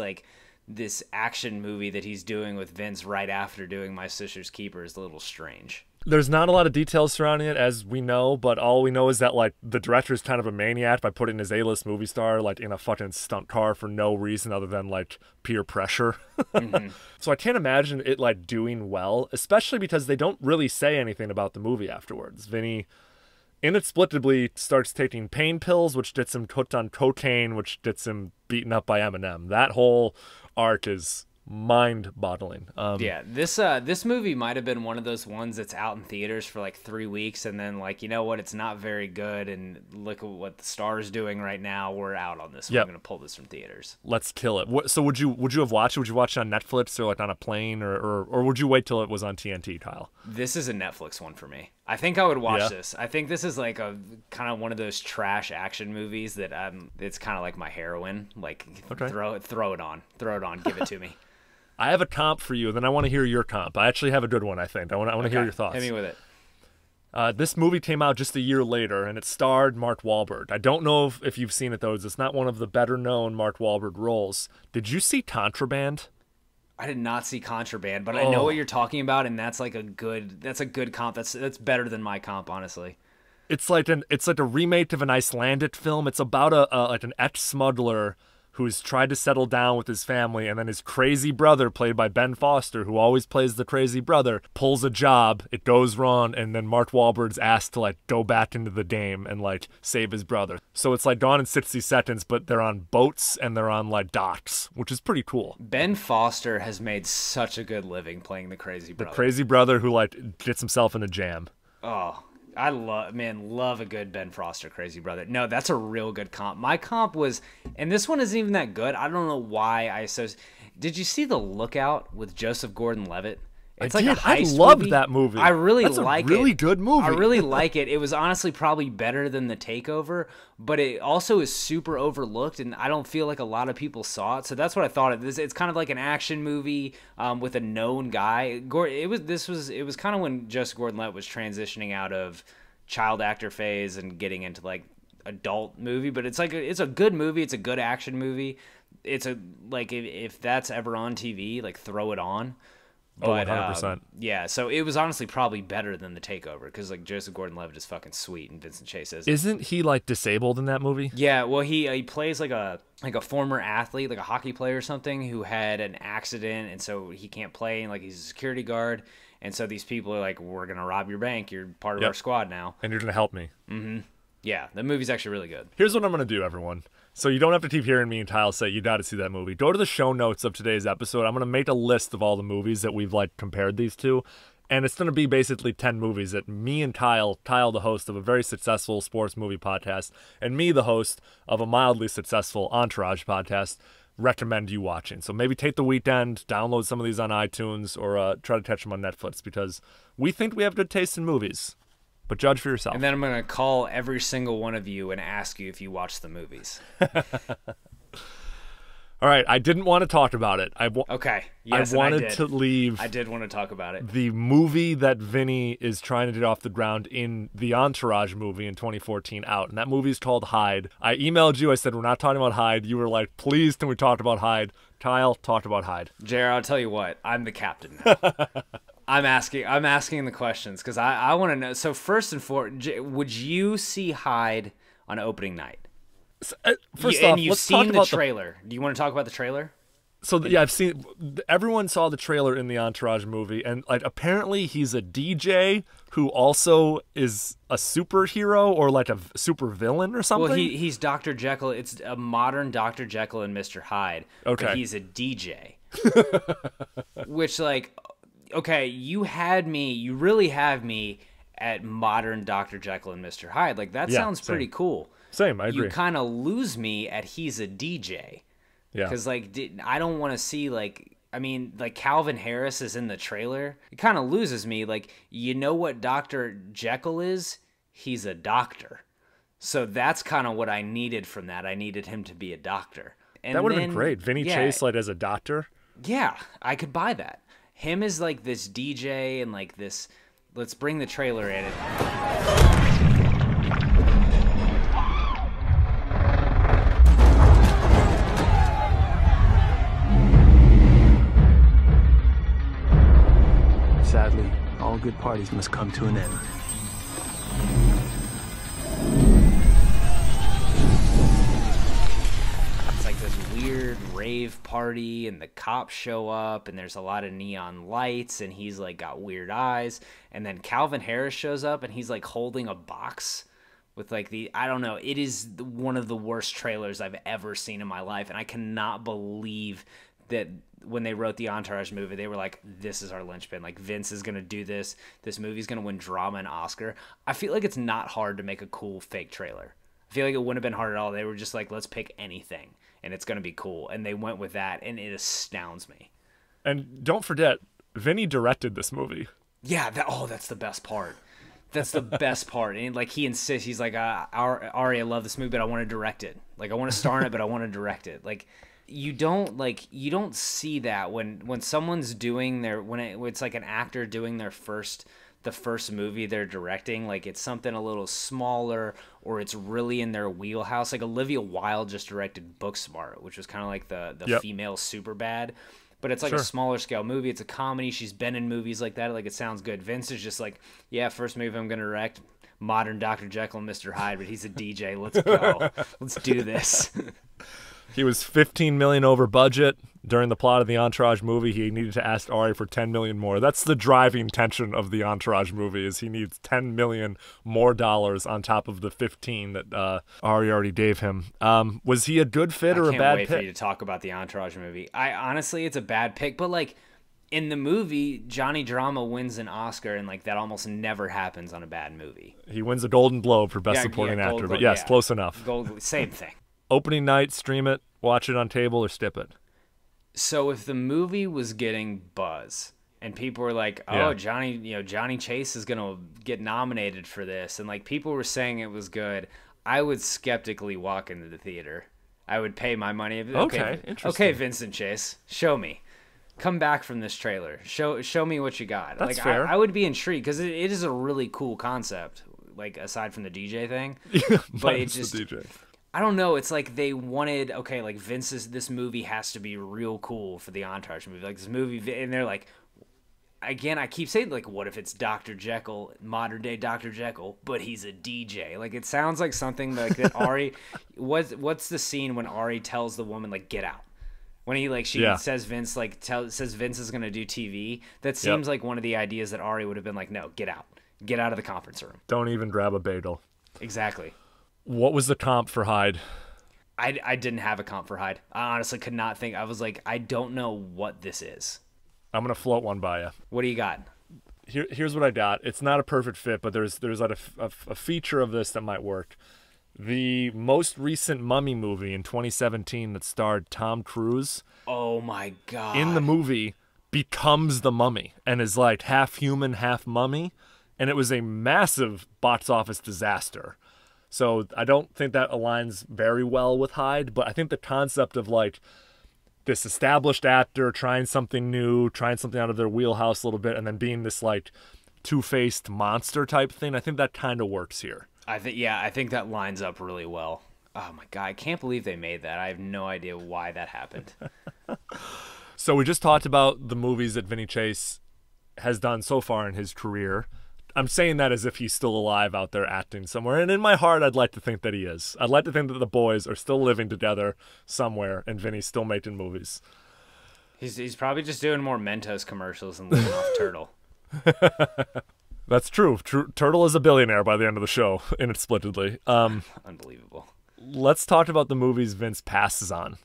action movie that he's doing with Vince right after doing My Sister's Keeper is a little strange. There's not a lot of details surrounding it, as we know, but all we know is that, like, the director is kind of a maniac by putting his A-list movie star, like, in a fucking stunt car for no reason other than, like, peer pressure. Mm-hmm. So I can't imagine it, like, doing well, especially because they don't really say anything about the movie afterwards. Vinny inexplicably starts taking pain pills, which gets him hooked on cocaine, which gets him beaten up by Eminem. That whole arc is... mind-boggling. Yeah, this movie might have been one of those ones that's out in theaters for like 3 weeks, and then like, you know what, it's not very good, and look at what the star's doing right now. We're out on this. We're gonna pull this from theaters. Let's kill it. So would you have watched it? Would you watch it on Netflix or like on a plane, or would you wait till it was on TNT, Kyle? This is a Netflix one for me. I think I would watch this. I think this is like a kind of one of those trash action movies that it's kind of like my heroin. Like throw it on, give it to me. I have a comp for you, then I want to hear your comp. I actually have a good one, I think. I want to hear your thoughts. Hit me with it. This movie came out just a year later, and it starred Mark Wahlberg. I don't know if you've seen it, though. It's not one of the better-known Mark Wahlberg roles. Did you see Contraband? I did not see Contraband, but I know what you're talking about, and that's like a good comp. That's better than my comp, honestly. It's like a remake of an Icelandic film. It's about an ex-smuggler who's tried to settle down with his family, and then his crazy brother, played by Ben Foster, who always plays the crazy brother, pulls a job, it goes wrong, and then Mark Wahlberg's asked to, like, go back into the game and, like, save his brother. So it's, like, Gone in 60 Seconds, but they're on boats, and they're on, like, docks, which is pretty cool. Ben Foster has made such a good living playing the crazy brother. The crazy brother who, like, gets himself in a jam. Oh, I love a good Ben Foster crazy brother. No, that's a real good comp. My comp was, and this one isn't even that good. I don't know why I associate. Did you see The Lookout with Joseph Gordon-Levitt? It's like a heist. I loved that movie. I really like it. It's a really good movie. I really like it. It was honestly probably better than The Takeover, but it also is super overlooked, and I don't feel like a lot of people saw it. So that's what I thought of this. It's kind of like an action movie with a known guy. It was kind of when Joseph Gordon-Levitt was transitioning out of child actor phase and getting into like adult movie, but it's like it's a good movie. It's a good action movie. It's a like if that's ever on TV, like throw it on. But, 100%. Yeah, so it was honestly probably better than The Takeover, because like Joseph Gordon-Levitt is fucking sweet, and Vincent Chase is. Isn't he like disabled in that movie? Yeah, well he plays like a former athlete, like a hockey player or something, who had an accident, and so he can't play, and like he's a security guard, and so these people are like, we're gonna rob your bank, you're part of our squad now, and you're gonna help me. Mm-hmm. Yeah, the movie's actually really good. Here's what I'm gonna do, everyone. So you don't have to keep hearing me and Kyle say, you got to see that movie. Go to the show notes of today's episode. I'm going to make a list of all the movies that we've, like, compared these to. And it's going to be basically 10 movies that me and Kyle, the host of a very successful sports movie podcast, and me, the host of a mildly successful Entourage podcast, recommend you watching. So maybe take the weekend, download some of these on iTunes, or try to catch them on Netflix, because we think we have good taste in movies. But judge for yourself. And then I'm going to call every single one of you and ask you if you watch the movies. All right, I didn't want to talk about it. Okay. Yes, I wanted to leave. I did want to talk about it. The movie that Vinny is trying to get off the ground in the Entourage movie in 2014 out, and that movie is called Hyde. I emailed you. I said, we're not talking about Hyde. You were like, please, can we talk about Hyde? Kyle, talk about Hyde. JR, I'll tell you what. I'm the captain now. I'm asking the questions because I want to know. So first and foremost, would you see Hyde on opening night? First off, you've seen the trailer. Do you want to talk about the trailer? So yeah, I've seen. Everyone saw the trailer in the Entourage movie, and like apparently he's a DJ who also is a superhero or like a super villain or something. Well, he's Dr. Jekyll. It's a modern Dr. Jekyll and Mr. Hyde. Okay, but he's a DJ, which like, okay, you had me. You really have me at modern Dr. Jekyll and Mr. Hyde. Like that sounds pretty cool. Same, I agree. You kind of lose me at he's a DJ. Yeah. Because, like, I don't want to see, like, I mean, like, Calvin Harris is in the trailer. It kind of loses me. Like, you know what Dr. Jekyll is? He's a doctor. So that's kind of what I needed from that. I needed him to be a doctor. And that would have been great. Vinny Chase, like, as a doctor. Yeah, I could buy that. Him is, like, this DJ and, like, this, let's bring the trailer in. Sadly, all good parties must come to an end. It's like this weird rave party, and the cops show up, and there's a lot of neon lights, and he's like got weird eyes. And then Calvin Harris shows up, and he's like holding a box with like the, I don't know, it is one of the worst trailers I've ever seen in my life, and I cannot believe that when they wrote the Entourage movie, they were like, this is our linchpin. Like, Vince is going to do this. This movie's going to win drama and Oscar. I feel like it's not hard to make a cool fake trailer. I feel like it wouldn't have been hard at all. They were just like, let's pick anything, and it's going to be cool. And they went with that, and it astounds me. And don't forget, Vinny directed this movie. Yeah, that's the best part. That's the best part. And like he insists, he's like, Ari, I love this movie, but I want to direct it. Like, I want to star in it, but I want to direct it. Like, you don't see that when someone's doing their, when it's like an actor doing their first movie they're directing, like it's something a little smaller or it's really in their wheelhouse. Like Olivia Wilde just directed Booksmart, which was kind of like the female Superbad, but it's like a smaller scale movie. It's a comedy. She's been in movies like that. Like it sounds good. Vince is just like, yeah, first movie I'm going to direct, modern Dr. Jekyll and Mr. Hyde, but he's a DJ. Let's go. Let's do this. He was $15 million over budget during the plot of the Entourage movie. He needed to ask Ari for $10 million more. That's the driving tension of the Entourage movie, is he needs $10 million more dollars on top of the 15 that Ari already gave him. Was he a good fit or a bad pick? I can't wait for you to talk about the Entourage movie. Honestly, it's a bad pick, but like in the movie, Johnny Drama wins an Oscar, and like that almost never happens on a bad movie. He wins a Golden Globe for Best Supporting Actor, but yes, close enough. Gold, same thing. Opening night, stream it, watch it on cable, or skip it. So if the movie was getting buzz and people were like, oh, Johnny Chase is gonna get nominated for this, and like people were saying it was good, I would skeptically walk into the theater. I would pay my money. Okay, interesting. Okay, Vincent Chase, show me. Come back from this trailer. Show me what you got. That's like fair. I would be intrigued because it is a really cool concept, like aside from the DJ thing. But it's just the DJ. I don't know. It's like they wanted, okay, like Vince's, this movie has to be real cool for the Entourage movie. Like this movie, and they're like, again, I keep saying like, what if it's Dr. Jekyll, modern day Dr. Jekyll, but he's a DJ. Like it sounds like something like that. Ari, what's the scene when Ari tells the woman like, get out? When he like, she says Vince like says Vince is going to do TV. That seems like one of the ideas that Ari would have been like, no, get out of the conference room. Don't even grab a bagel. Exactly. What was the comp for Hyde? I didn't have a comp for Hyde. I honestly could not think. I was like, I don't know what this is. I'm going to float one by you. What do you got? Here's what I got. It's not a perfect fit, but there's like a feature of this that might work. the most recent Mummy movie in 2017 that starred Tom Cruise. Oh my God. In the movie, becomes the Mummy and is like half human, half mummy. And it was a massive box office disaster. So I don't think that aligns very well with Hyde, but I think the concept of like this established actor trying something new, trying something out of their wheelhouse a little bit, and then being this like two-faced monster type thing, I think that kind of works here. I think that lines up really well. Oh my God, I can't believe they made that. I have no idea why that happened. So we just talked about the movies that Vinny Chase has done so far in his career. I'm saying that as if he's still alive out there acting somewhere. And in my heart, I'd like to think that he is. I'd like to think that the boys are still living together somewhere and Vinny's still making movies. He's probably just doing more Mentos commercials and living off Turtle. That's true. Turtle is a billionaire by the end of the show, inexplicably. Unbelievable. Let's talk about the movies Vince passes on.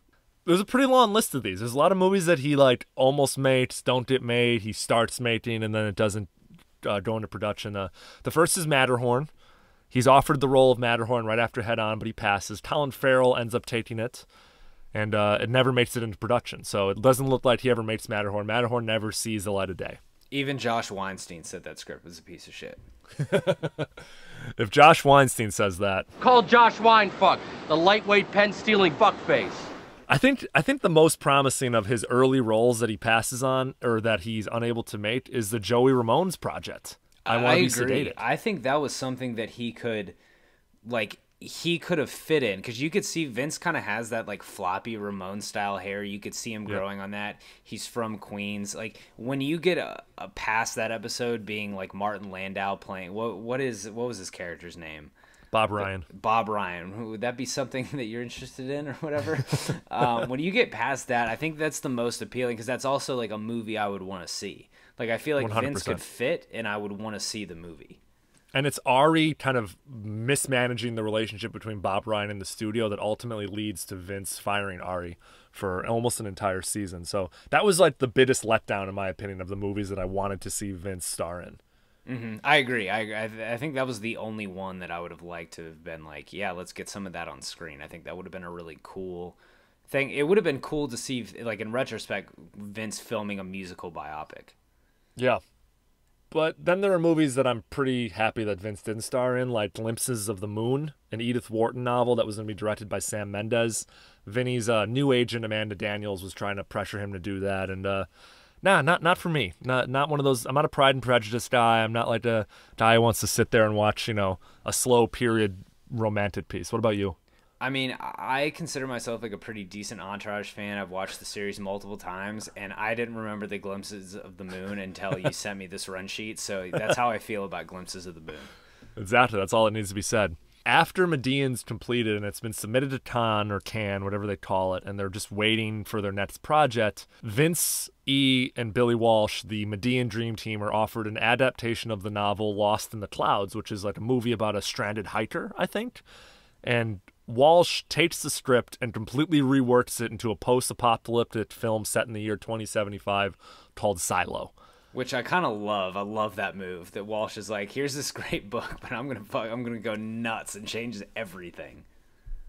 There's a pretty long list of these. There's a lot of movies that he like almost makes, don't get made, he starts making, and then it doesn't go into production. The first is Matterhorn. He's offered the role of Matterhorn right after Head On, but he passes. Colin Farrell ends up taking it, and it never makes it into production. So it doesn't look like he ever makes Matterhorn. Matterhorn never sees the light of day. Even Josh Weinstein said that script was a piece of shit. If Josh Weinstein says that... Call Josh Winefuck, the lightweight pen-stealing fuckface. I think the most promising of his early roles that he passes on, or that he's unable to make, is the Joey Ramones project. I agree. I think that was something that he could, like... he could have fit in, because you could see Vince kind of has that like floppy Ramone style hair. You could see him growing on that. He's from Queens. Like when you get a past that episode being like Martin Landau playing what was his character's name? Bob Ryan. Bob Ryan. Would that be something that you're interested in or whatever? When you get past that, I think that's the most appealing, because that's also like a movie I would want to see. Like I feel like 100%. Vince could fit, and I would want to see the movie. And it's Ari kind of mismanaging the relationship between Bob Ryan and the studio that ultimately leads to Vince firing Ari for almost an entire season. So that was like the biggest letdown, in my opinion, of the movies that I wanted to see Vince star in. Mm-hmm. I agree. I think that was the only one that I would have liked to have been like, yeah, let's get some of that on screen. I think that would have been a really cool thing. It would have been cool to see, like in retrospect, Vince filming a musical biopic. Yeah. But then there are movies that I'm pretty happy that Vince didn't star in, like Glimpses of the Moon, an Edith Wharton novel that was going to be directed by Sam Mendes. Vinny's new agent, Amanda Daniels, was trying to pressure him to do that. And not for me. Not one of those. I'm not a Pride and Prejudice guy. I'm not like a guy who wants to sit there and watch, you know, a slow period romantic piece. What about you? I mean, I consider myself like a pretty decent Entourage fan. I've watched the series multiple times, and I didn't remember the Glimpses of the Moon until you sent me this run sheet. So that's how I feel about Glimpses of the Moon. Exactly. That's all that needs to be said. After Medellin's completed and it's been submitted to Cannes or Cannes, whatever they call it, and they're just waiting for their next project, Vince E. and Billy Walsh, the Medellín Dream Team, are offered an adaptation of the novel Lost in the Clouds, which is like a movie about a stranded hiker, I think. And Walsh takes the script and completely reworks it into a post-apocalyptic film set in the year 2075 called Silo. Which I kind of love. I love that move that Walsh is like, here's this great book, but I'm gonna go nuts and change everything.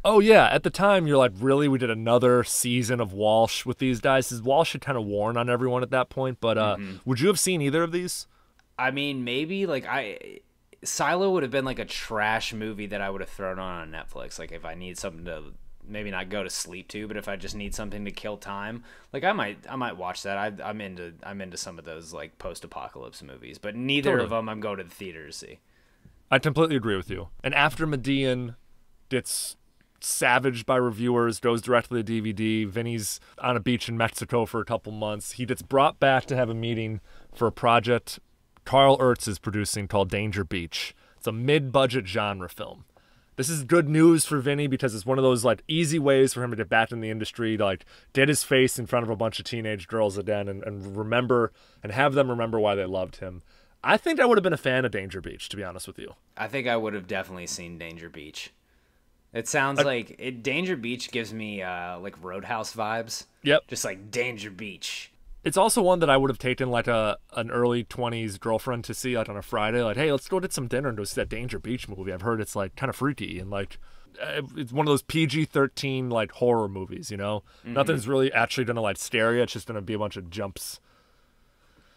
Oh yeah, at the time you're like, really? We did another season of Walsh with these guys? Because Walsh had kind of worn on everyone at that point, but would you have seen either of these? I mean, maybe. Like Silo would have been like a trash movie that I would have thrown on Netflix. Like if I need something to maybe not go to sleep to, but if I just need something to kill time, like I might watch that. I'm into some of those like post-apocalypse movies, but neither totally. Of them I'm going to the theater to see. I completely agree with you. And after Medellín gets savaged by reviewers, goes directly to DVD, Vinny's on a beach in Mexico for a couple months. He gets brought back to have a meeting for a project Carl Ertz is producing called Danger Beach. It's a mid-budget genre film. This is good news for Vinny because it's one of those like easy ways for him to get back in the industry, to like get his face in front of a bunch of teenage girls again and remember and have them remember why they loved him. I think I would have been a fan of Danger Beach, to be honest with you. I think I would have definitely seen Danger Beach. It sounds like Danger Beach gives me like Roadhouse vibes. Yep. Just like Danger Beach. It's also one that I would have taken like an early 20s girlfriend to see like on a Friday, like, hey, let's go get some dinner and go see that Danger Beach movie. I've heard it's like kind of freaky and like it's one of those PG-13 like horror movies, you know? Mm-hmm. Nothing's really actually gonna like scare you. It's just gonna be a bunch of jumps.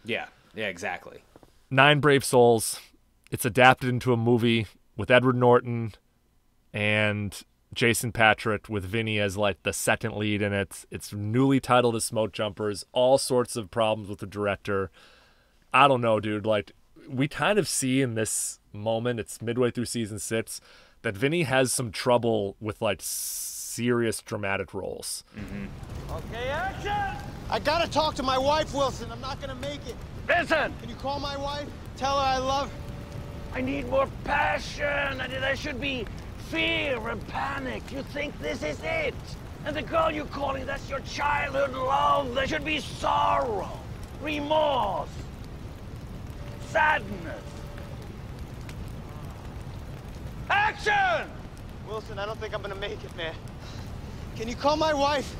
Yeah. Yeah, exactly. Nine Brave Souls. It's adapted into a movie with Edward Norton and Jason Patrick, with Vinny as like the second lead in it. It's newly titled as Smoke Jumpers. All sorts of problems with the director. I don't know, dude. Like, we kind of see in this moment, it's midway through season 6, that Vinny has some trouble with like serious dramatic roles. Mm-hmm. Okay, action! I gotta talk to my wife, Wilson. I'm not gonna make it. Vincent! Can you call my wife? Tell her I love her. I need more passion. I need, I should be fear and panic. You think this is it? And the girl you're calling, that's your childhood love. There should be sorrow, remorse, sadness. Action! Wilson, I don't think I'm gonna make it, man. Can you call my wife?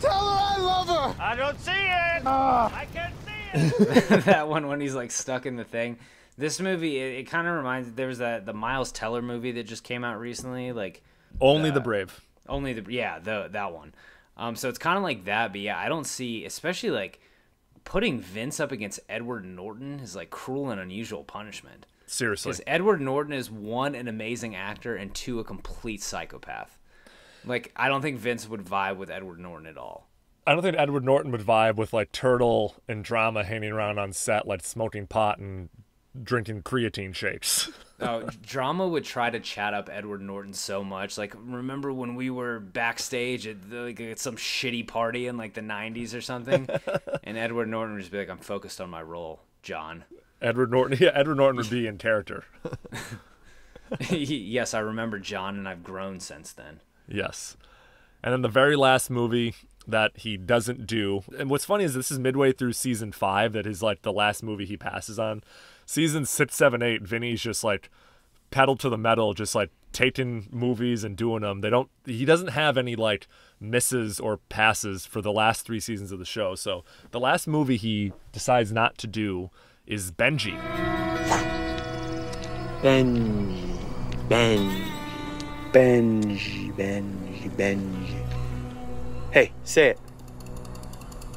Tell her I love her! I don't see it! I can't see it! That one when he's like stuck in the thing. This movie, it kind of reminds, there was the Miles Teller movie that just came out recently. Like Only the Brave. Only the, yeah, that one. So it's kind of like that, but yeah, I don't see, especially like putting Vince up against Edward Norton is like cruel and unusual punishment. Seriously. Because Edward Norton is, 1, an amazing actor, and 2, a complete psychopath. Like, I don't think Vince would vibe with Edward Norton at all. I don't think Edward Norton would vibe with, like, Turtle and Drama hanging around on set, like, smoking pot and drinking creatine shakes. Oh, Drama would try to chat up Edward Norton so much. Like, remember when we were backstage at, like, at some shitty party in, like, the 90s or something? And Edward Norton would just be like, I'm focused on my role, John. Edward Norton, yeah, Edward Norton would be in character. Yes, I remember John, and I've grown since then. Yes. And then the very last movie that he doesn't do, and what's funny is this is midway through season 5 that is like the last movie he passes on. Season 6, 7, 8, Vinny's just like pedal to the metal, just like taking movies and doing them. They don't, he doesn't have any like misses or passes for the last 3 seasons of the show. So the last movie he decides not to do is Benji. Benji, Benji, Benji, Benji, Benji. Hey, say it.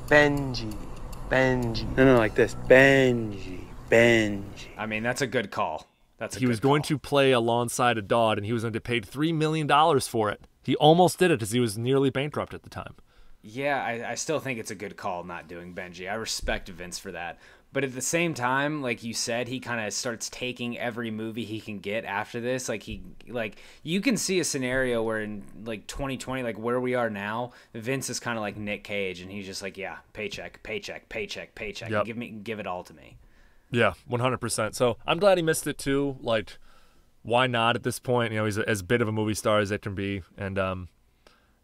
Benji, Benji. No, like this. Benji, Benji. I mean, that's a good call. That's a good call. He was going to play alongside a dog, and he was going to get paid $3 million for it. He almost did it because he was nearly bankrupt at the time. Yeah, I still think it's a good call not doing Benji. I respect Vince for that. But at the same time, like you said, he kind of starts taking every movie he can get after this. Like, he, like, you can see a scenario where in like 2020, like where we are now, Vince is kind of like Nick Cage, and he's just like, yeah, paycheck, paycheck, paycheck, paycheck. Yep. Give it all to me. Yeah, 100%. So I'm glad he missed it too. Like, why not at this point? You know, he's as big of a movie star as it can be, and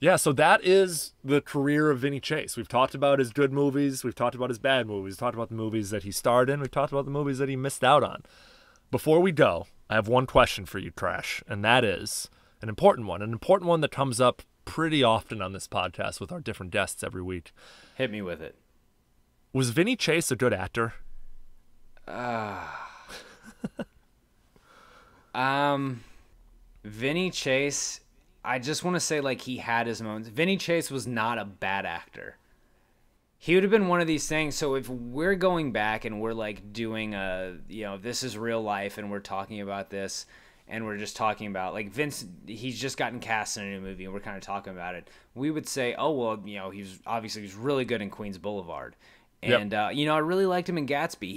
yeah, so that is the career of Vinny Chase. We've talked about his good movies. We've talked about his bad movies. We've talked about the movies that he starred in. We've talked about the movies that he missed out on. Before we go, I have one question for you, Trash, and that is an important one. An important one that comes up pretty often on this podcast with our different guests every week. Hit me with it. Was Vinny Chase a good actor? Vinny Chase, I just want to say, like, he had his moments. Vinny Chase was not a bad actor. He would have been one of these things. So if we're going back and we're, like, doing a, you know, this is real life and we're talking about this and we're just talking about, like, Vince, he's just gotten cast in a new movie and we're kind of talking about it, we would say, oh, well, you know, he was really good in Queens Boulevard. And, yep. You know, I really liked him in Gatsby.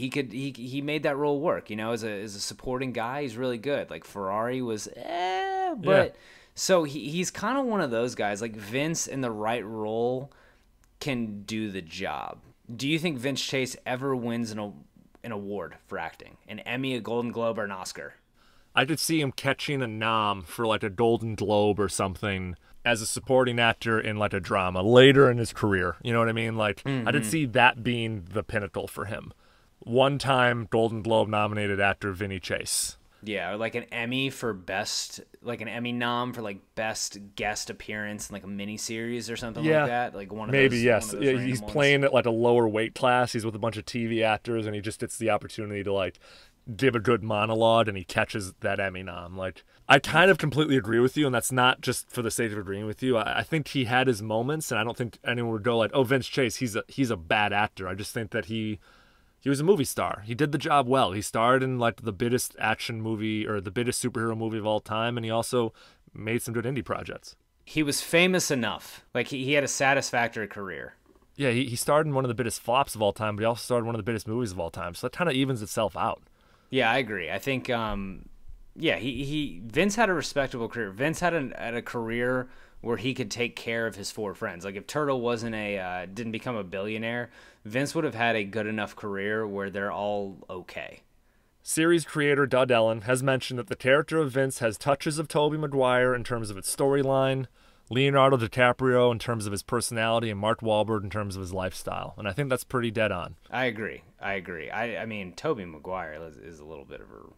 He made that role work, you know, as a supporting guy. He's really good. Like, Ferrari was, but... Yeah. So he's kind of one of those guys. Like, Vince in the right role can do the job. Do you think Vince Chase ever wins an award for acting? An Emmy, a Golden Globe, or an Oscar? I could see him catching a nom for, like, a Golden Globe or something as a supporting actor in, like, a drama later in his career. You know what I mean? Like, I could see that being the pinnacle for him. One-time Golden Globe-nominated actor Vinny Chase. Yeah, or like an Emmy for best, like an Emmy nom for like best guest appearance in like a miniseries or something like that. Like one of maybe those, yes. One of those he's playing at like a lower weight class. He's with a bunch of TV actors, and he just gets the opportunity to like give a good monologue and he catches that Emmy nom. Like, I kind of completely agree with you, and that's not just for the sake of agreeing with you. I think he had his moments, and I don't think anyone would go like, oh, Vince Chase, he's a bad actor. I just think that he was a movie star. He did the job well. He starred in like the biggest action movie or the biggest superhero movie of all time, and he also made some good indie projects. He was famous enough. Like, he had a satisfactory career. Yeah, he starred in one of the biggest flops of all time, but he also starred in one of the biggest movies of all time. So that kind of evens itself out. Yeah, I agree. I think, yeah, Vince had a respectable career. Vince had a career where he could take care of his four friends. Like, if Turtle didn't become a billionaire, Vince would have had a good enough career where they're all okay. Series creator Dud Ellen has mentioned that the character of Vince has touches of Tobey Maguire in terms of its storyline, Leonardo DiCaprio in terms of his personality, and Mark Wahlberg in terms of his lifestyle. And I think that's pretty dead on. I agree. I mean, Tobey Maguire is a little bit of a...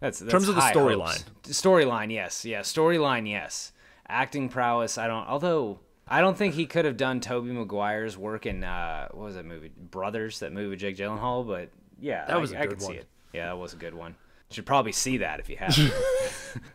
That's in terms of the storyline. Storyline, yes. Yeah, storyline, yes. Acting prowess, although I don't think he could have done Tobey Maguire's work in, what was that movie? Brothers, that movie with Jake Gyllenhaal, but yeah, that was a good one. I could see it. Yeah, that was a good one. You should probably see that if you haven't.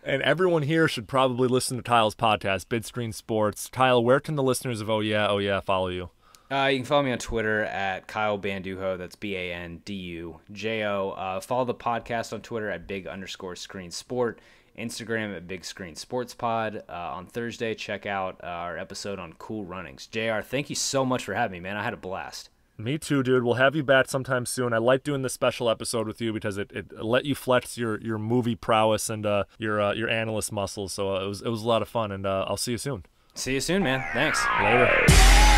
And everyone here should probably listen to Kyle's podcast, Big Screen Sports. Kyle, where can the listeners of Oh Yeah, Oh Yeah follow you? You can follow me on Twitter at Kyle Bandujo. That's B-A-N-D-U-J-O. Follow the podcast on Twitter at Big_Screen Sport. Instagram at Big Screen Sports Pod. On Thursday, check out our episode on Cool Runnings. JR, thank you so much for having me, man. I had a blast. Me too, dude. We'll have you back sometime soon. I like doing this special episode with you because it let you flex your movie prowess and your analyst muscles. So it was a lot of fun, and I'll see you soon. See you soon, man. Thanks. Later.